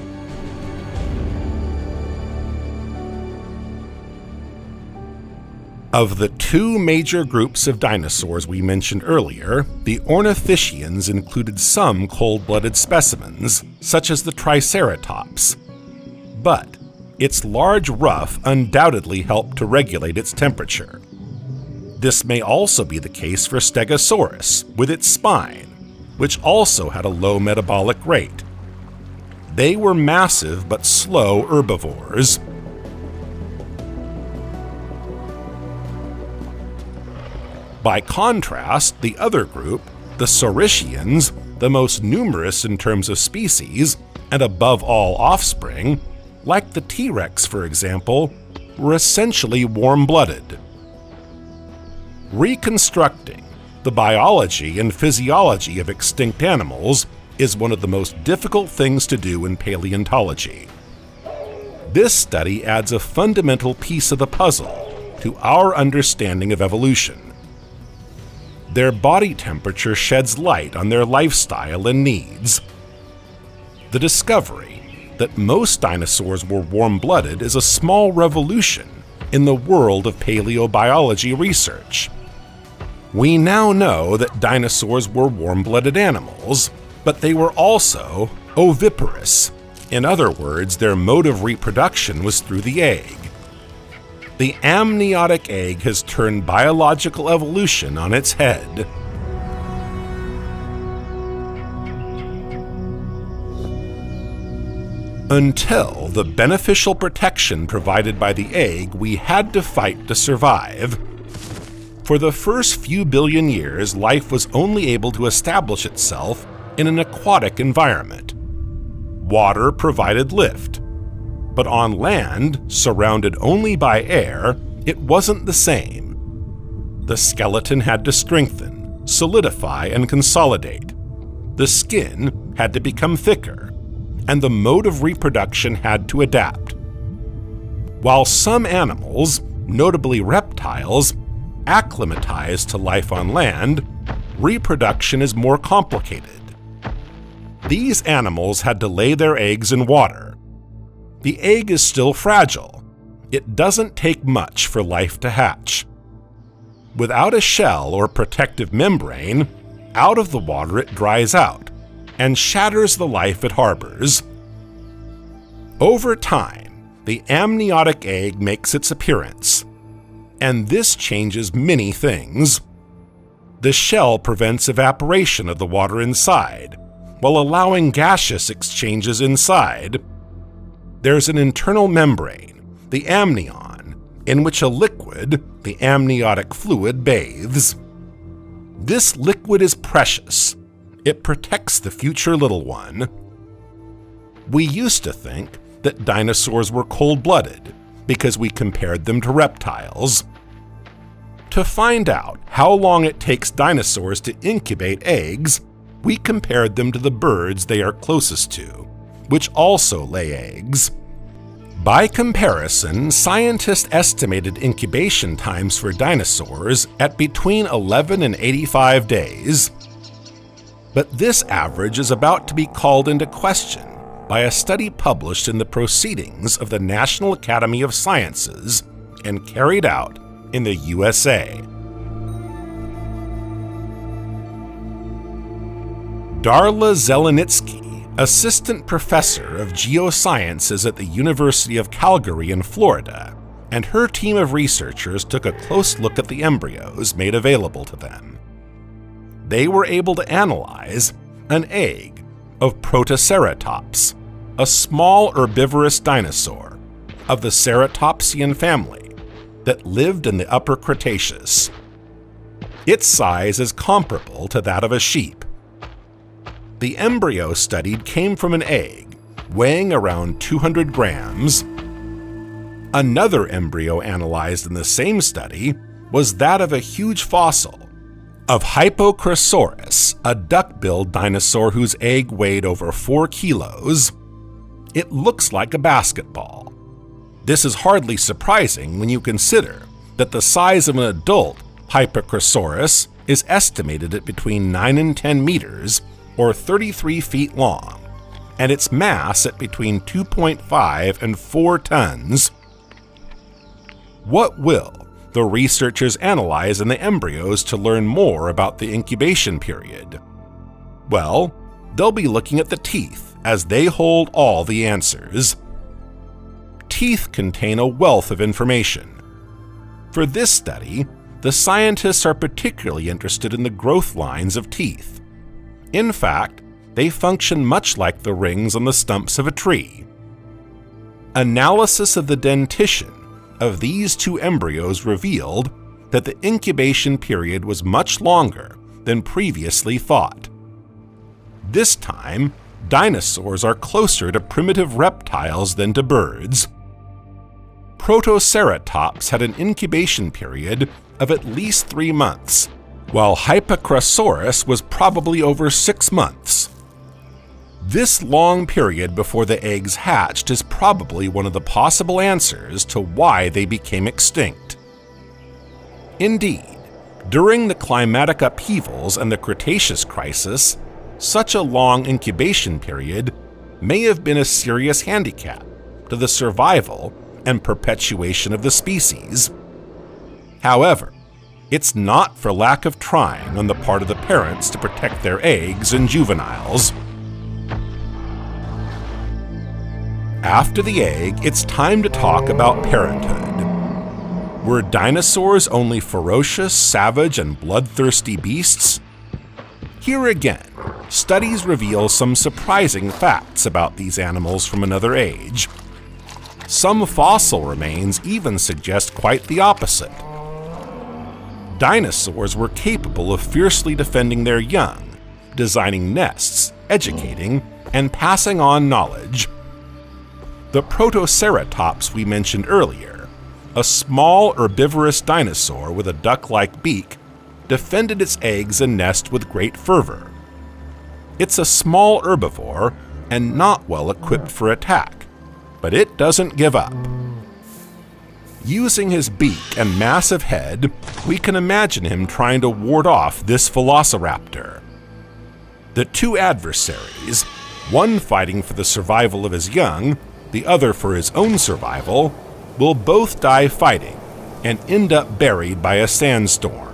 Of the two major groups of dinosaurs we mentioned earlier, the ornithischians included some cold-blooded specimens, such as the Triceratops. But its large ruff undoubtedly helped to regulate its temperature. This may also be the case for Stegosaurus, with its spine, which also had a low metabolic rate. They were massive but slow herbivores. By contrast, the other group, the Saurischians, the most numerous in terms of species, and above all offspring, like the T-Rex for example, were essentially warm-blooded. Reconstructing the biology and physiology of extinct animals is one of the most difficult things to do in paleontology. This study adds a fundamental piece of the puzzle to our understanding of evolution. Their body temperature sheds light on their lifestyle and needs. The discovery that most dinosaurs were warm-blooded is a small revolution in the world of paleobiology research. We now know that dinosaurs were warm-blooded animals, but they were also oviparous. In other words, their mode of reproduction was through the egg. The amniotic egg has turned biological evolution on its head. Until the beneficial protection provided by the egg, we had to fight to survive. For the first few billion years, life was only able to establish itself in an aquatic environment. Water provided lift. But on land, surrounded only by air, it wasn't the same. The skeleton had to strengthen, solidify, and consolidate. The skin had to become thicker, and the mode of reproduction had to adapt. While some animals, notably reptiles, acclimatized to life on land, reproduction is more complicated. These animals had to lay their eggs in water. The egg is still fragile. It doesn't take much for life to hatch. Without a shell or protective membrane, out of the water it dries out and shatters the life it harbors. Over time, the amniotic egg makes its appearance, and this changes many things. The shell prevents evaporation of the water inside, while allowing gaseous exchanges inside. There's an internal membrane, the amnion, in which a liquid, the amniotic fluid, bathes. This liquid is precious. It protects the future little one. We used to think that dinosaurs were cold-blooded because we compared them to reptiles. To find out how long it takes dinosaurs to incubate eggs, we compared them to the birds they are closest to, which also lay eggs. By comparison, scientists estimated incubation times for dinosaurs at between 11 and 85 days. But this average is about to be called into question by a study published in the Proceedings of the National Academy of Sciences and carried out in the USA. Darla Zelenitsky, assistant professor of geosciences at the University of Calgary in Florida, and her team of researchers took a close look at the embryos made available to them. They were able to analyze an egg of Protoceratops, a small herbivorous dinosaur of the Ceratopsian family that lived in the Upper Cretaceous. Its size is comparable to that of a sheep. The embryo studied came from an egg weighing around 200 grams. Another embryo analyzed in the same study was that of a huge fossil of Hypacrosaurus, a duck-billed dinosaur whose egg weighed over 4 kilos. It looks like a basketball. This is hardly surprising when you consider that the size of an adult Hypacrosaurus is estimated at between 9 and 10 meters, or 33 feet long, and its mass at between 2.5 and 4 tons. What will the researchers analyze in the embryos to learn more about the incubation period? Well, they'll be looking at the teeth, as they hold all the answers. Teeth contain a wealth of information. For this study, the scientists are particularly interested in the growth lines of teeth. In fact, they function much like the rings on the stumps of a tree. Analysis of the dentition of these two embryos revealed that the incubation period was much longer than previously thought. This time, dinosaurs are closer to primitive reptiles than to birds. Protoceratops had an incubation period of at least 3 months, while Hypacrosaurus was probably over 6 months. This long period before the eggs hatched is probably one of the possible answers to why they became extinct. Indeed, during the climatic upheavals and the Cretaceous crisis, such a long incubation period may have been a serious handicap to the survival and perpetuation of the species. However, it's not for lack of trying on the part of the parents to protect their eggs and juveniles. After the egg, it's time to talk about parenthood. Were dinosaurs only ferocious, savage, and bloodthirsty beasts? Here again, studies reveal some surprising facts about these animals from another age. Some fossil remains even suggest quite the opposite. Dinosaurs were capable of fiercely defending their young, designing nests, educating, and passing on knowledge. The Protoceratops we mentioned earlier, a small herbivorous dinosaur with a duck-like beak, defended its eggs and nest with great fervor. It's a small herbivore and not well equipped for attack, but it doesn't give up. Using his beak and massive head, we can imagine him trying to ward off this Velociraptor. The two adversaries, one fighting for the survival of his young, the other for his own survival, will both die fighting and end up buried by a sandstorm.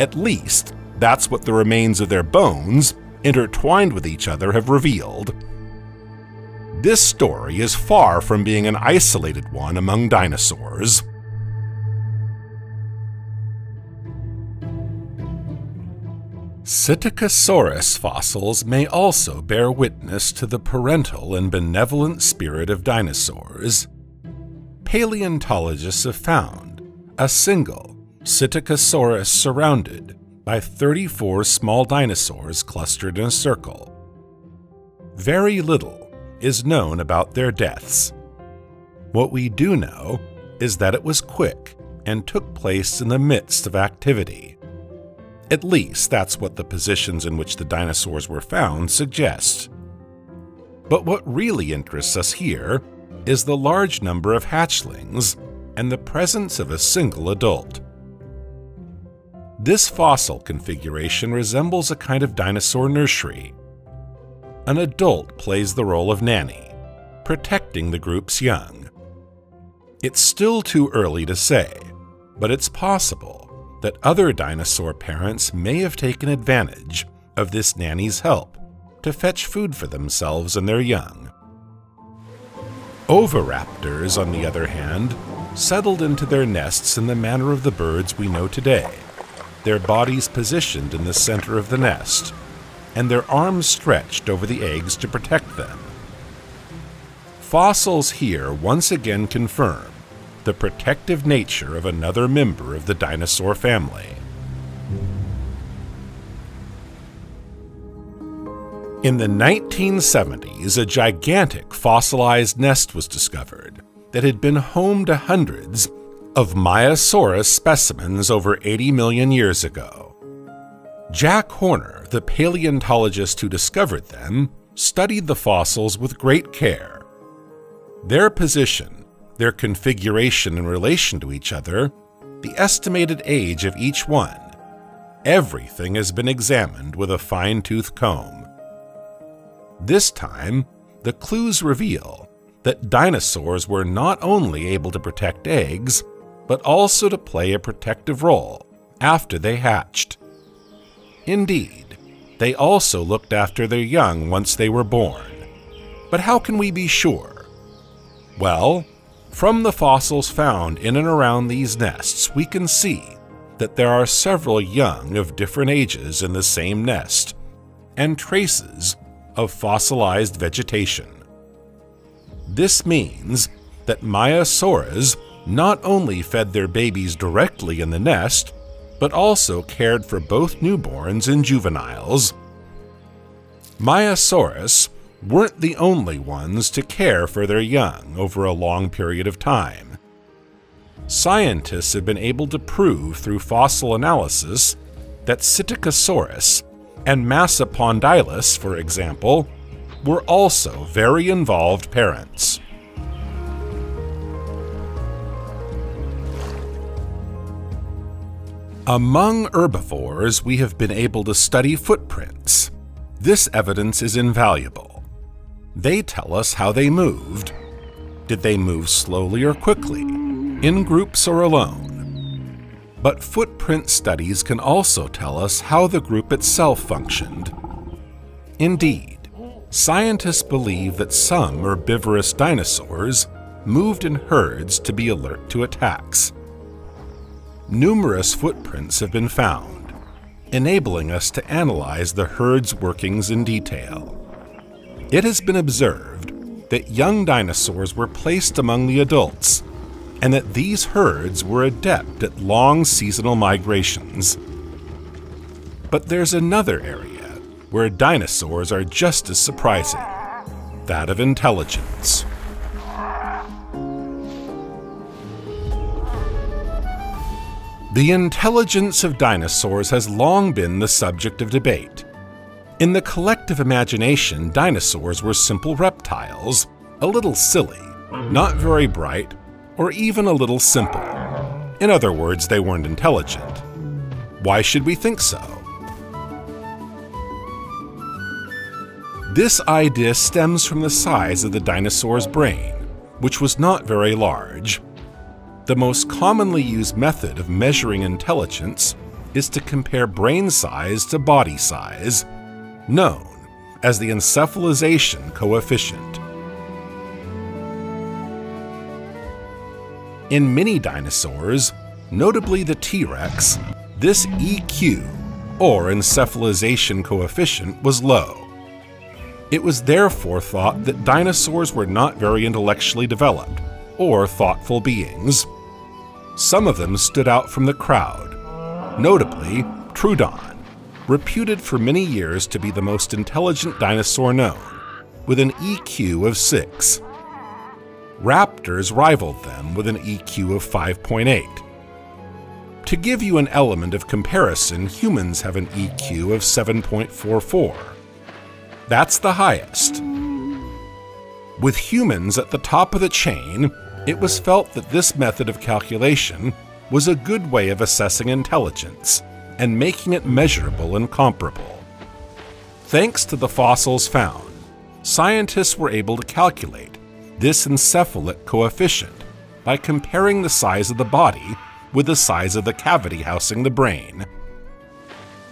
At least, that's what the remains of their bones, intertwined with each other, have revealed. This story is far from being an isolated one among dinosaurs. Psittacosaurus fossils may also bear witness to the parental and benevolent spirit of dinosaurs. Paleontologists have found a single Psittacosaurus surrounded by 34 small dinosaurs clustered in a circle. Very little is known about their deaths. What we do know is that it was quick and took place in the midst of activity. At least, that's what the positions in which the dinosaurs were found suggest. But what really interests us here is the large number of hatchlings and the presence of a single adult. This fossil configuration resembles a kind of dinosaur nursery. an adult plays the role of nanny, protecting the group's young. It's still too early to say, but it's possible that other dinosaur parents may have taken advantage of this nanny's help to fetch food for themselves and their young. Oviraptors, on the other hand, settled into their nests in the manner of the birds we know today, their bodies positioned in the center of the nest, and their arms stretched over the eggs to protect them. Fossils here once again confirm the protective nature of another member of the dinosaur family. In the 1970s, a gigantic fossilized nest was discovered that had been home to hundreds of Maiasaurus specimens over 80 million years ago. Jack Horner, the paleontologist who discovered them, studied the fossils with great care. Their position, their configuration in relation to each other, the estimated age of each one, everything has been examined with a fine-tooth comb. This time, the clues reveal that dinosaurs were not only able to protect eggs, but also to play a protective role after they hatched. Indeed, they also looked after their young once they were born. But how can we be sure? Well, from the fossils found in and around these nests, we can see that there are several young of different ages in the same nest, and traces of fossilized vegetation. This means that Maiasaurus not only fed their babies directly in the nest, but also cared for both newborns and juveniles. Maiasaurus weren't the only ones to care for their young over a long period of time. Scientists have been able to prove through fossil analysis that Psittacosaurus and Massapondylus, for example, were also very involved parents. Among herbivores, we have been able to study footprints. This evidence is invaluable. They tell us how they moved. Did they move slowly or quickly, in groups or alone? But footprint studies can also tell us how the group itself functioned. Indeed, scientists believe that some herbivorous dinosaurs moved in herds to be alert to attacks. Numerous footprints have been found, enabling us to analyze the herd's workings in detail. It has been observed that young dinosaurs were placed among the adults, and that these herds were adept at long seasonal migrations. But there's another area where dinosaurs are just as surprising, that of intelligence. The intelligence of dinosaurs has long been the subject of debate. In the collective imagination, dinosaurs were simple reptiles, a little silly, not very bright, or even a little simple. In other words, they weren't intelligent. Why should we think so? This idea stems from the size of the dinosaur's brain, which was not very large. The most commonly used method of measuring intelligence is to compare brain size to body size, known as the encephalization coefficient. In many dinosaurs, notably the T-Rex, this EQ, or encephalization coefficient, was low. It was therefore thought that dinosaurs were not very intellectually developed, or thoughtful beings. Some of them stood out from the crowd, notably Troodon, reputed for many years to be the most intelligent dinosaur known, with an EQ of 6. Raptors rivaled them with an EQ of 5.8. To give you an element of comparison, humans have an EQ of 7.44. That's the highest. With humans at the top of the chain, it was felt that this method of calculation was a good way of assessing intelligence and making it measurable and comparable. Thanks to the fossils found, scientists were able to calculate this encephalic coefficient by comparing the size of the body with the size of the cavity housing the brain.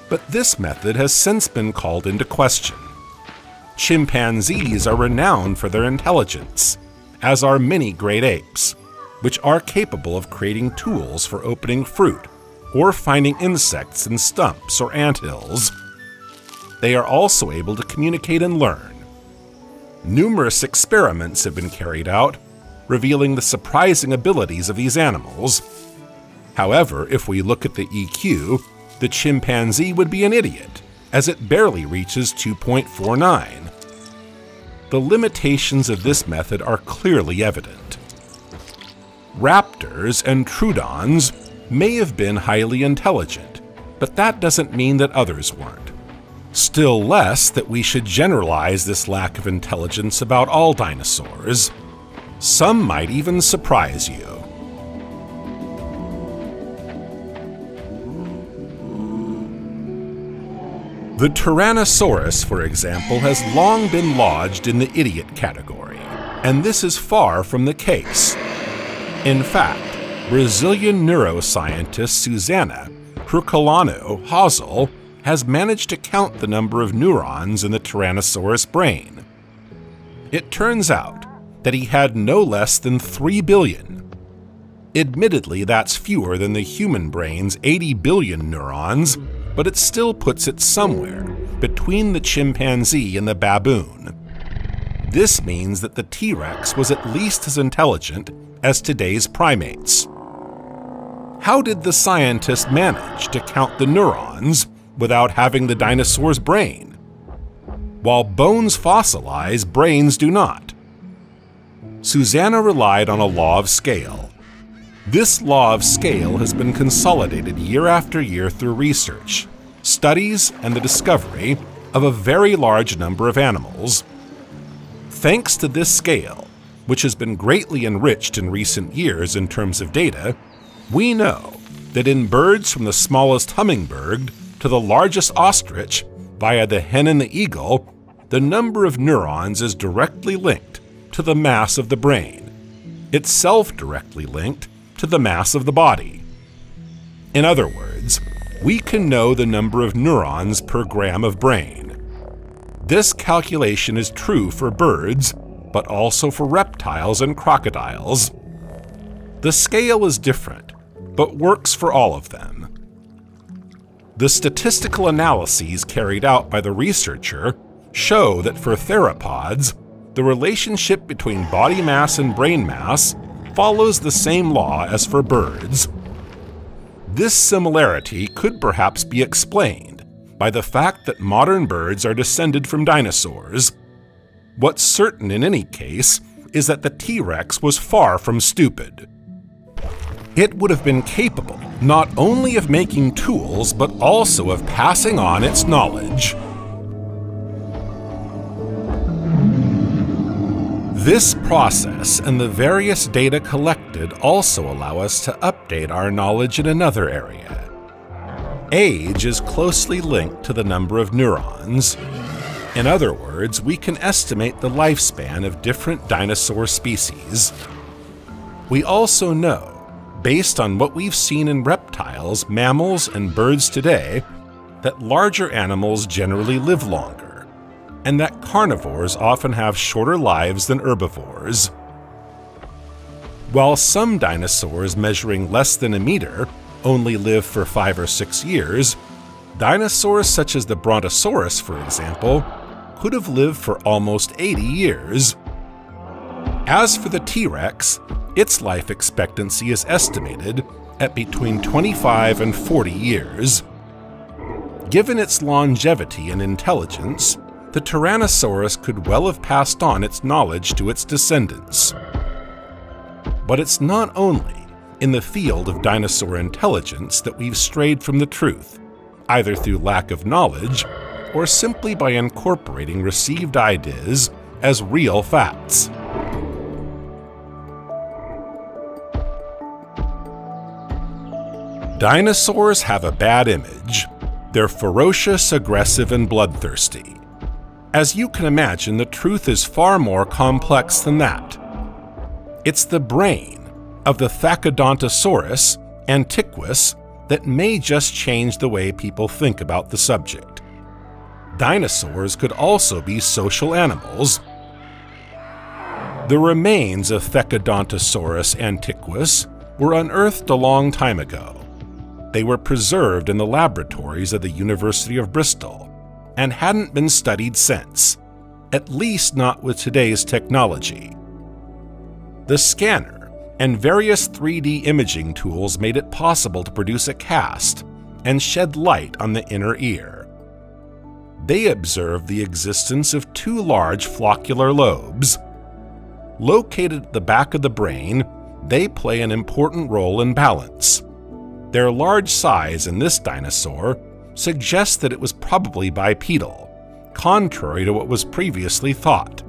But this method has since been called into question. Chimpanzees are renowned for their intelligence, as are many great apes, which are capable of creating tools for opening fruit or finding insects in stumps or anthills. They are also able to communicate and learn. Numerous experiments have been carried out, revealing the surprising abilities of these animals. However, if we look at the EQ, the chimpanzee would be an idiot, as it barely reaches 2.49. The limitations of this method are clearly evident. Raptors and troodons may have been highly intelligent, but that doesn't mean that others weren't. Still less that we should generalize this lack of intelligence about all dinosaurs. Some might even surprise you. The Tyrannosaurus, for example, has long been lodged in the idiot category, and this is far from the case. In fact, Brazilian neuroscientist Susana Trucolano Hazel has managed to count the number of neurons in the Tyrannosaurus brain. It turns out that he had no less than 3 billion. Admittedly, that's fewer than the human brain's 80 billion neurons, but it still puts it somewhere between the chimpanzee and the baboon. This means that the T-Rex was at least as intelligent as today's primates. How did the scientist manage to count the neurons without having the dinosaur's brain? While bones fossilize, brains do not. Susana relied on a law of scale. This law of scale has been consolidated year after year through research, studies, and the discovery of a very large number of animals. Thanks to this scale, which has been greatly enriched in recent years in terms of data, we know that in birds from the smallest hummingbird to the largest ostrich via the hen and the eagle, the number of neurons is directly linked to the mass of the brain, itself directly linked to the mass of the body. In other words, we can know the number of neurons per gram of brain. This calculation is true for birds, but also for reptiles and crocodiles. The scale is different, but works for all of them. The statistical analyses carried out by the researcher show that for theropods, the relationship between body mass and brain mass follows the same law as for birds. This similarity could perhaps be explained by the fact that modern birds are descended from dinosaurs. What's certain in any case is that the T-Rex was far from stupid. It would have been capable not only of making tools, but also of passing on its knowledge. This process and the various data collected also allow us to update our knowledge in another area. Age is closely linked to the number of neurons. In other words, we can estimate the lifespan of different dinosaur species. We also know, based on what we've seen in reptiles, mammals, and birds today, that larger animals generally live longer, and that carnivores often have shorter lives than herbivores. While some dinosaurs measuring less than a meter only live for 5 or 6 years, dinosaurs such as the Brontosaurus, for example, could have lived for almost 80 years. As for the T-Rex, its life expectancy is estimated at between 25 and 40 years. Given its longevity and intelligence, the Tyrannosaurus could well have passed on its knowledge to its descendants. But it's not only in the field of dinosaur intelligence that we've strayed from the truth, either through lack of knowledge or simply by incorporating received ideas as real facts. Dinosaurs have a bad image. They're ferocious, aggressive, and bloodthirsty. As you can imagine, the truth is far more complex than that. It's the brain of the Thecodontosaurus antiquus that may just change the way people think about the subject. Dinosaurs could also be social animals. The remains of Thecodontosaurus antiquus were unearthed a long time ago. They were preserved in the laboratories of the University of Bristol and hadn't been studied since, at least not with today's technology. The scanner and various 3D imaging tools made it possible to produce a cast and shed light on the inner ear. They observed the existence of two large floccular lobes. Located at the back of the brain, they play an important role in balance. Their large size in this dinosaur suggests that it was probably bipedal, contrary to what was previously thought.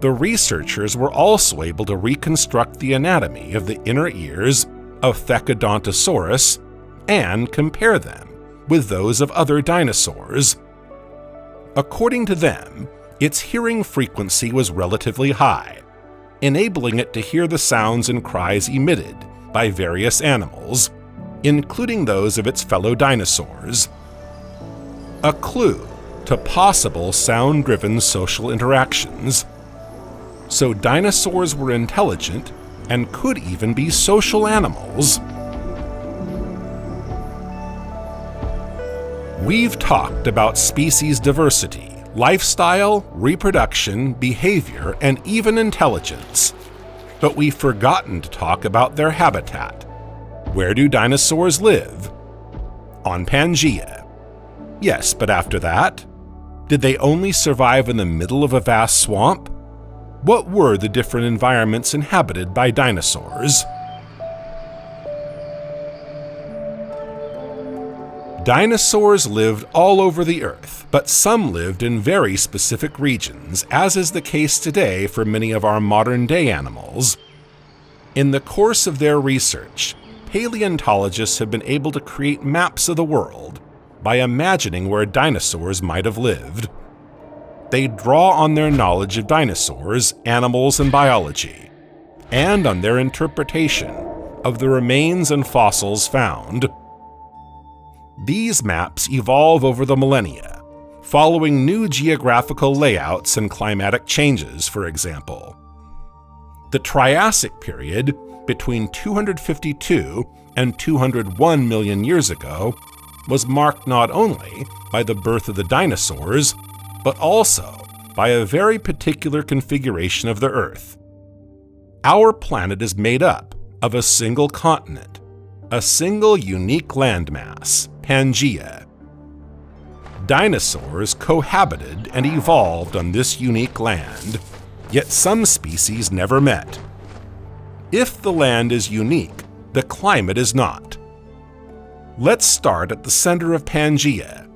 The researchers were also able to reconstruct the anatomy of the inner ears of Thecodontosaurus and compare them with those of other dinosaurs. According to them, its hearing frequency was relatively high, enabling it to hear the sounds and cries emitted by various animals, including those of its fellow dinosaurs. A clue to possible sound-driven social interactions. So dinosaurs were intelligent and could even be social animals. We've talked about species diversity, lifestyle, reproduction, behavior, and even intelligence, but we've forgotten to talk about their habitat. Where do dinosaurs live? On Pangaea. Yes, but after that? Did they only survive in the middle of a vast swamp? What were the different environments inhabited by dinosaurs? Dinosaurs lived all over the Earth, but some lived in very specific regions, as is the case today for many of our modern-day animals. In the course of their research, paleontologists have been able to create maps of the world by imagining where dinosaurs might have lived. They draw on their knowledge of dinosaurs, animals, and biology, and on their interpretation of the remains and fossils found. These maps evolve over the millennia, following new geographical layouts and climatic changes, for example. The Triassic period, between 252 and 201 million years ago, was marked not only by the birth of the dinosaurs, but also by a very particular configuration of the Earth. Our planet is made up of a single continent, a single unique landmass, Pangaea. Dinosaurs cohabited and evolved on this unique land, yet some species never met. If the land is unique, the climate is not. Let's start at the center of Pangaea.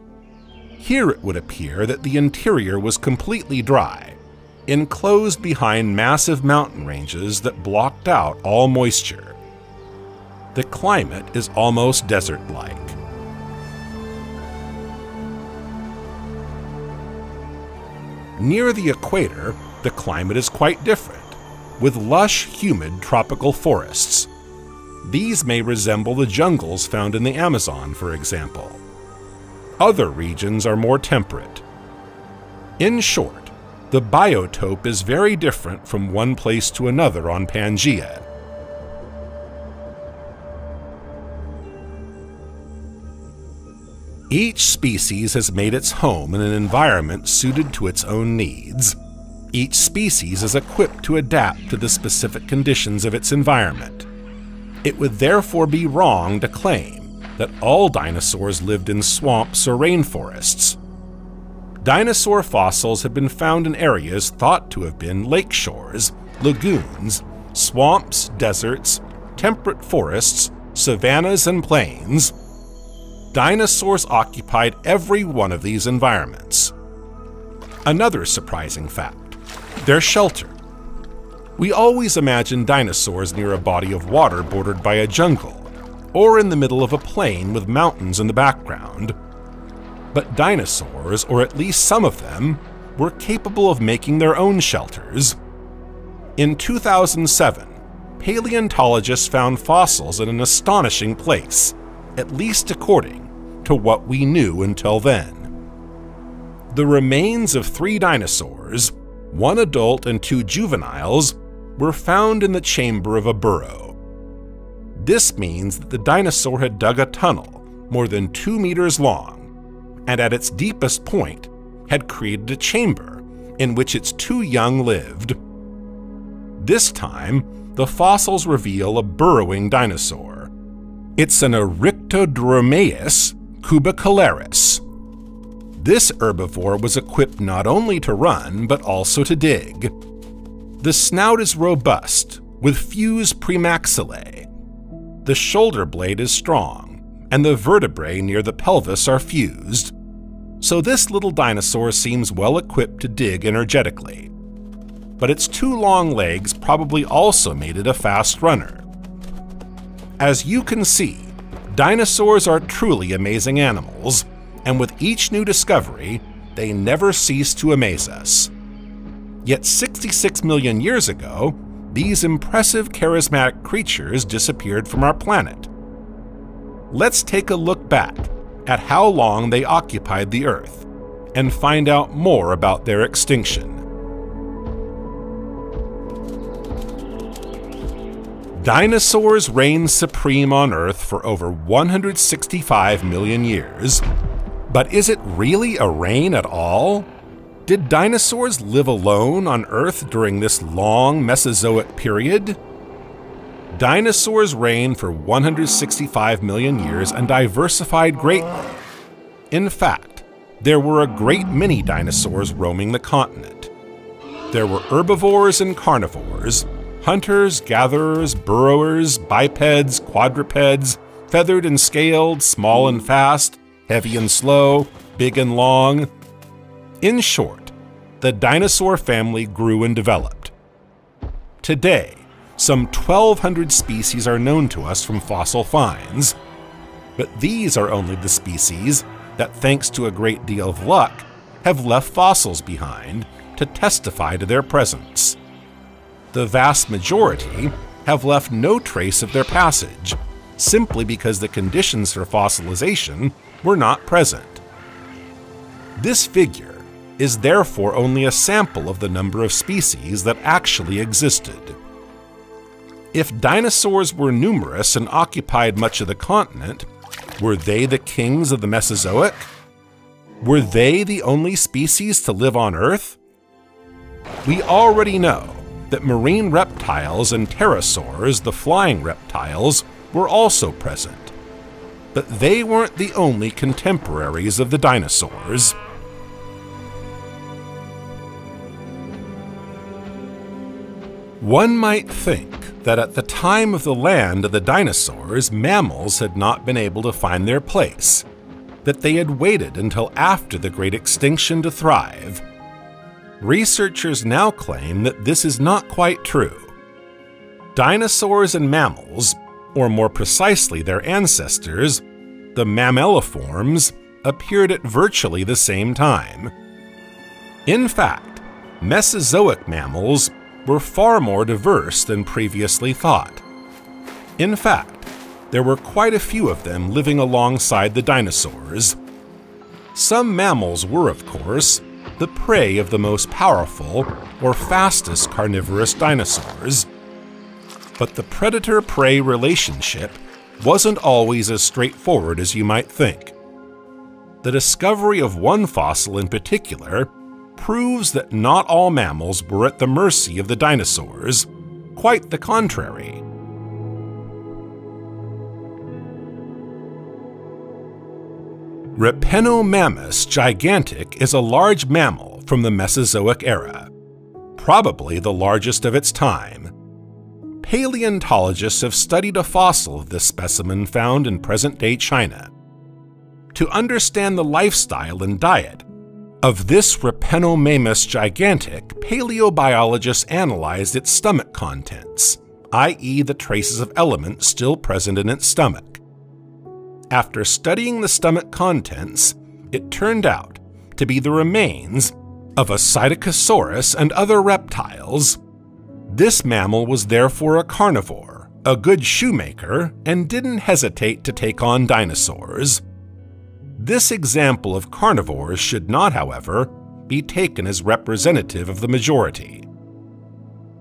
Here it would appear that the interior was completely dry, enclosed behind massive mountain ranges that blocked out all moisture. The climate is almost desert-like. Near the equator, the climate is quite different, with lush, humid tropical forests. These may resemble the jungles found in the Amazon, for example. Other regions are more temperate. In short, the biotope is very different from one place to another on Pangaea. Each species has made its home in an environment suited to its own needs. Each species is equipped to adapt to the specific conditions of its environment. It would therefore be wrong to claim that all dinosaurs lived in swamps or rainforests. Dinosaur fossils have been found in areas thought to have been lakeshores, lagoons, swamps, deserts, temperate forests, savannas, and plains. Dinosaurs occupied every one of these environments. Another surprising fact: their shelter. We always imagine dinosaurs near a body of water bordered by a jungle, or in the middle of a plain with mountains in the background. But dinosaurs, or at least some of them, were capable of making their own shelters. In 2007, paleontologists found fossils in an astonishing place, at least according to what we knew until then. The remains of 3 dinosaurs, 1 adult and 2 juveniles, were found in the chamber of a burrow. This means that the dinosaur had dug a tunnel more than 2 meters long, and at its deepest point had created a chamber in which its 2 young lived. This time, the fossils reveal a burrowing dinosaur. It's an Erictodromaeus cubicularis. This herbivore was equipped not only to run, but also to dig. The snout is robust, with fused premaxillae. The shoulder blade is strong, and the vertebrae near the pelvis are fused. So this little dinosaur seems well equipped to dig energetically. But its 2 long legs probably also made it a fast runner. As you can see, dinosaurs are truly amazing animals, and with each new discovery, they never cease to amaze us. Yet 66 million years ago, these impressive charismatic creatures disappeared from our planet. Let's take a look back at how long they occupied the Earth and find out more about their extinction. Dinosaurs reigned supreme on Earth for over 165 million years. But is it really a reign at all? Did dinosaurs live alone on Earth during this long Mesozoic period? Dinosaurs reigned for 165 million years and diversified greatly. In fact, there were a great many dinosaurs roaming the continent. There were herbivores and carnivores, hunters, gatherers, burrowers, bipeds, quadrupeds, feathered and scaled, small and fast, heavy and slow, big and long. In short, the dinosaur family grew and developed. Today, some 1,200 species are known to us from fossil finds. But these are only the species that, thanks to a great deal of luck, have left fossils behind to testify to their presence. The vast majority have left no trace of their passage, simply because the conditions for fossilization were not present. This figure is therefore only a sample of the number of species that actually existed. If dinosaurs were numerous and occupied much of the continent, were they the kings of the Mesozoic? Were they the only species to live on Earth? We already know that marine reptiles and pterosaurs, the flying reptiles, were also present. But they weren't the only contemporaries of the dinosaurs. One might think that at the time of the land of the dinosaurs, mammals had not been able to find their place, that they had waited until after the Great Extinction to thrive. Researchers now claim that this is not quite true. Dinosaurs and mammals, or more precisely their ancestors, the mammaliforms, appeared at virtually the same time. In fact, Mesozoic mammals were far more diverse than previously thought. In fact, there were quite a few of them living alongside the dinosaurs. Some mammals were, of course, the prey of the most powerful or fastest carnivorous dinosaurs. But the predator-prey relationship wasn't always as straightforward as you might think. The discovery of one fossil in particular proves that not all mammals were at the mercy of the dinosaurs, quite the contrary. Repenomamus gigantic is a large mammal from the Mesozoic era, probably the largest of its time. Paleontologists have studied a fossil of this specimen found in present-day China. To understand the lifestyle and diet of this Repenomamus gigantic, paleobiologists analyzed its stomach contents, i.e. the traces of elements still present in its stomach. After studying the stomach contents, it turned out to be the remains of a Psittacosaurus and other reptiles. This mammal was therefore a carnivore, a good shoemaker, and didn't hesitate to take on dinosaurs. This example of carnivores should not, however, be taken as representative of the majority.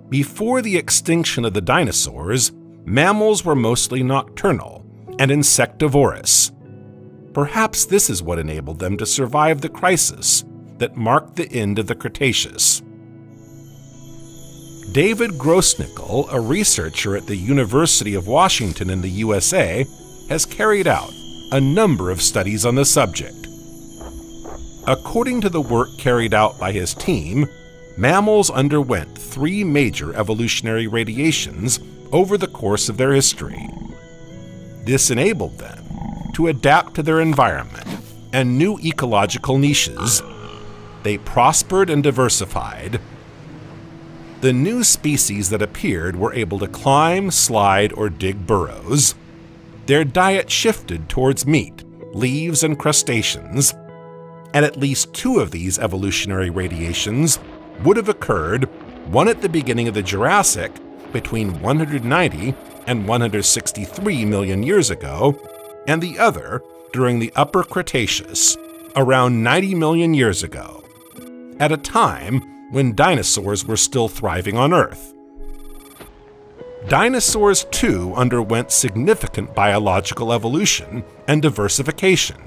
Before the extinction of the dinosaurs, mammals were mostly nocturnal and insectivorous. Perhaps this is what enabled them to survive the crisis that marked the end of the Cretaceous. David Grossnickel, a researcher at the University of Washington in the USA, has carried out a number of studies on the subject. According to the work carried out by his team, mammals underwent 3 major evolutionary radiations over the course of their history. This enabled them to adapt to their environment and new ecological niches. They prospered and diversified. The new species that appeared were able to climb, slide, or dig burrows. Their diet shifted towards meat, leaves, and crustaceans. And at least 2 of these evolutionary radiations would have occurred, one at the beginning of the Jurassic, between 190 and 163 million years ago, and the other during the Upper Cretaceous, around 90 million years ago, at a time when dinosaurs were still thriving on Earth. Dinosaurs, too, underwent significant biological evolution and diversification.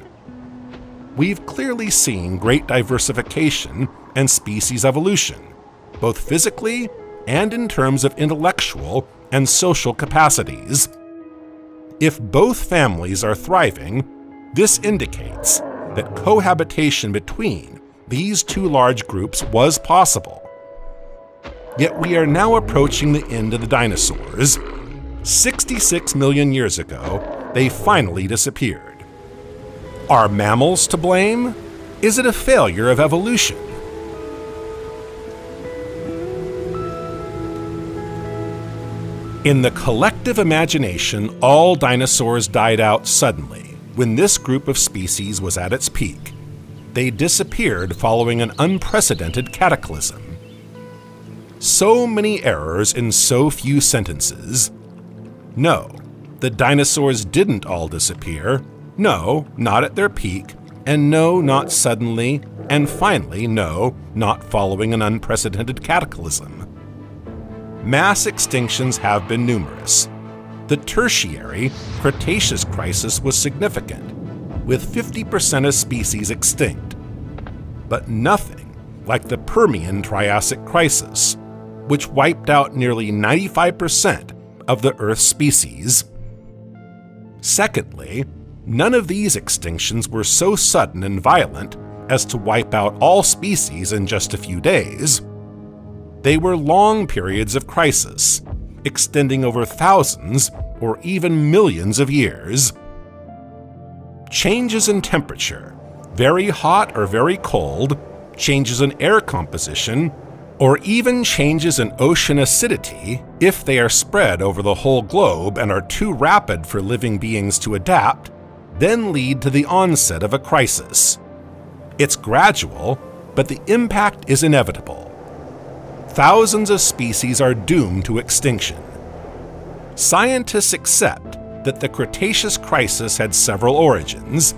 We've clearly seen great diversification and species evolution, both physically and in terms of intellectual and social capacities. If both families are thriving, this indicates that cohabitation between these 2 large groups was possible. Yet we are now approaching the end of the dinosaurs. 66 million years ago, they finally disappeared. Are mammals to blame? Is it a failure of evolution? In the collective imagination, all dinosaurs died out suddenly when this group of species was at its peak. They disappeared following an unprecedented cataclysm. So many errors in so few sentences. No, the dinosaurs didn't all disappear. No, not at their peak. And no, not suddenly. And finally, no, not following an unprecedented cataclysm. Mass extinctions have been numerous. The Tertiary Cretaceous crisis was significant, with 50% of species extinct. But nothing like the Permian-Triassic crisis, which wiped out nearly 95% of the Earth's species. Secondly, none of these extinctions were so sudden and violent as to wipe out all species in just a few days. They were long periods of crisis, extending over thousands or even millions of years. Changes in temperature, very hot or very cold, changes in air composition, or even changes in ocean acidity, if they are spread over the whole globe and are too rapid for living beings to adapt, then lead to the onset of a crisis. It's gradual, but the impact is inevitable. Thousands of species are doomed to extinction. Scientists accept that the Cretaceous crisis had several origins.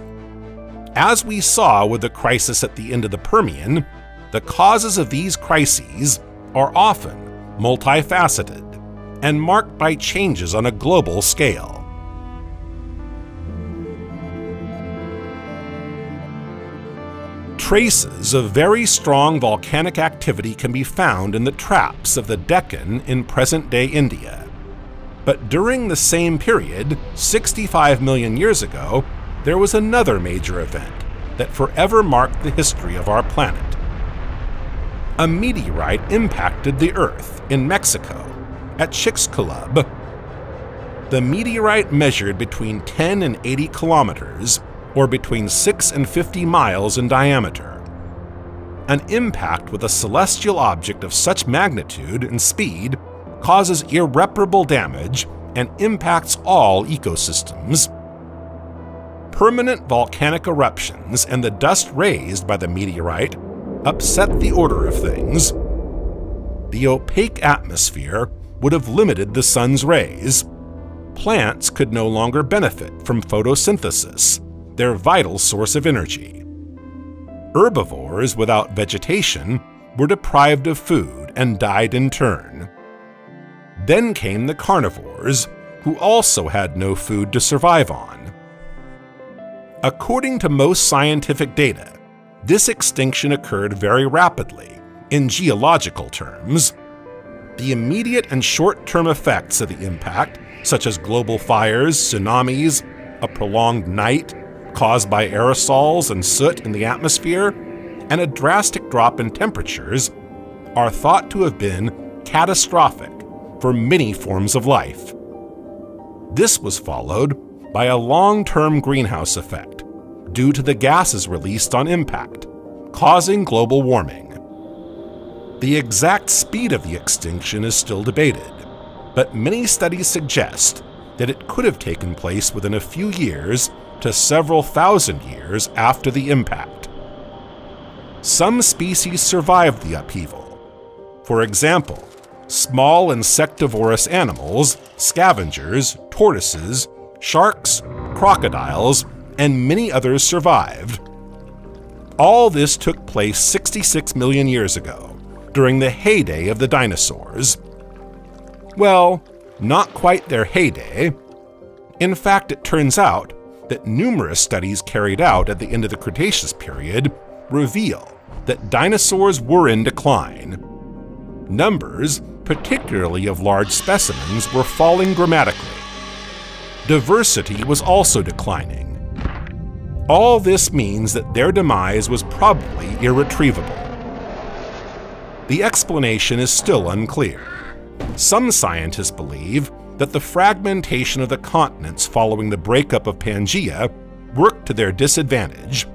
As we saw with the crisis at the end of the Permian, the causes of these crises are often multifaceted and marked by changes on a global scale. Traces of very strong volcanic activity can be found in the traps of the Deccan in present-day India. But during the same period, 65 million years ago, there was another major event that forever marked the history of our planet. A meteorite impacted the Earth in Mexico at Chicxulub. The meteorite measured between 10 and 80 kilometers, or between 6 and 50 miles in diameter. An impact with a celestial object of such magnitude and speed causes irreparable damage and impacts all ecosystems. permanent volcanic eruptions and the dust raised by the meteorite upset the order of things. The opaque atmosphere would have limited the sun's rays. Plants could no longer benefit from photosynthesis, their vital source of energy. Herbivores without vegetation were deprived of food and died in turn. Then came the carnivores, who also had no food to survive on. According to most scientific data, this extinction occurred very rapidly, in geological terms. The immediate and short-term effects of the impact, such as global fires, tsunamis, a prolonged night caused by aerosols and soot in the atmosphere, and a drastic drop in temperatures, are thought to have been catastrophic for many forms of life. This was followed by a long-term greenhouse effect due to the gases released on impact, causing global warming. The exact speed of the extinction is still debated, but many studies suggest that it could have taken place within a few years to several thousand years after the impact. Some species survived the upheaval. For example, small insectivorous animals, scavengers, tortoises, sharks, crocodiles, and many others survived. All this took place 66 million years ago, during the heyday of the dinosaurs. Well, not quite their heyday. In fact, it turns out that numerous studies carried out at the end of the Cretaceous period reveal that dinosaurs were in decline. Numbers, particularly of large specimens, were falling dramatically. Diversity was also declining. All this means that their demise was probably irretrievable. The explanation is still unclear. Some scientists believe that the fragmentation of the continents following the breakup of Pangaea worked to their disadvantage.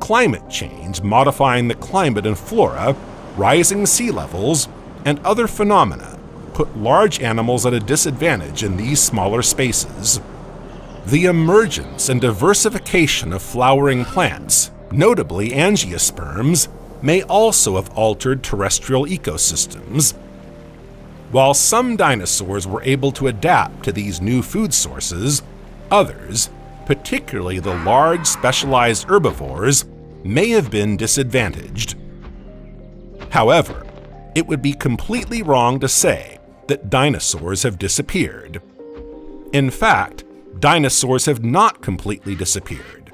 Climate change modifying the climate and flora, rising sea levels, and other phenomena put large animals at a disadvantage in these smaller spaces. The emergence and diversification of flowering plants, notably angiosperms, may also have altered terrestrial ecosystems. While some dinosaurs were able to adapt to these new food sources, others, particularly the large specialized herbivores, may have been disadvantaged. However, it would be completely wrong to say that dinosaurs have disappeared. In fact, dinosaurs have not completely disappeared.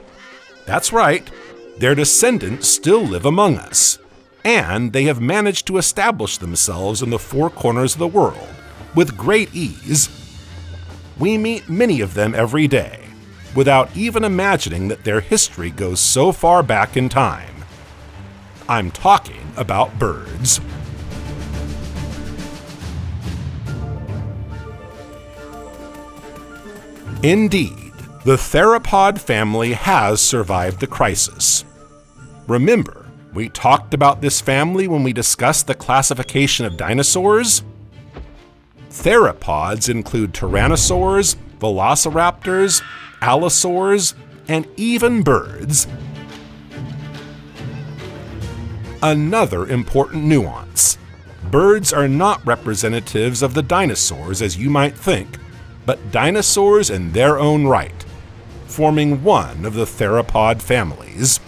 That's right, their descendants still live among us, and they have managed to establish themselves in the four corners of the world with great ease. We meet many of them every day, without even imagining that their history goes so far back in time. I'm talking about birds. Indeed, the theropod family has survived the crisis. Remember, we talked about this family when we discussed the classification of dinosaurs? Theropods include tyrannosaurs, velociraptors, allosaurs, and even birds. Another important nuance. Birds are not representatives of the dinosaurs as you might think, but dinosaurs in their own right, forming one of the theropod families.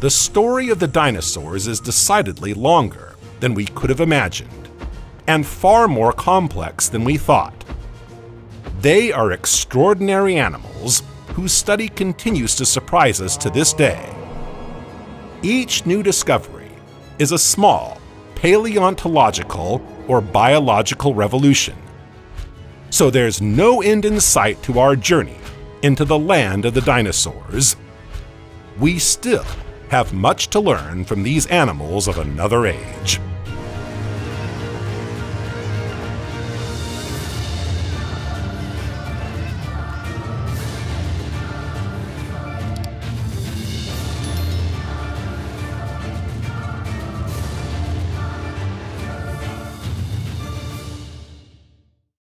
The story of the dinosaurs is decidedly longer than we could have imagined, and far more complex than we thought. They are extraordinary animals whose study continues to surprise us to this day. Each new discovery is a small paleontological or biological revolution. So there's no end in sight to our journey into the land of the dinosaurs. We still have much to learn from these animals of another age.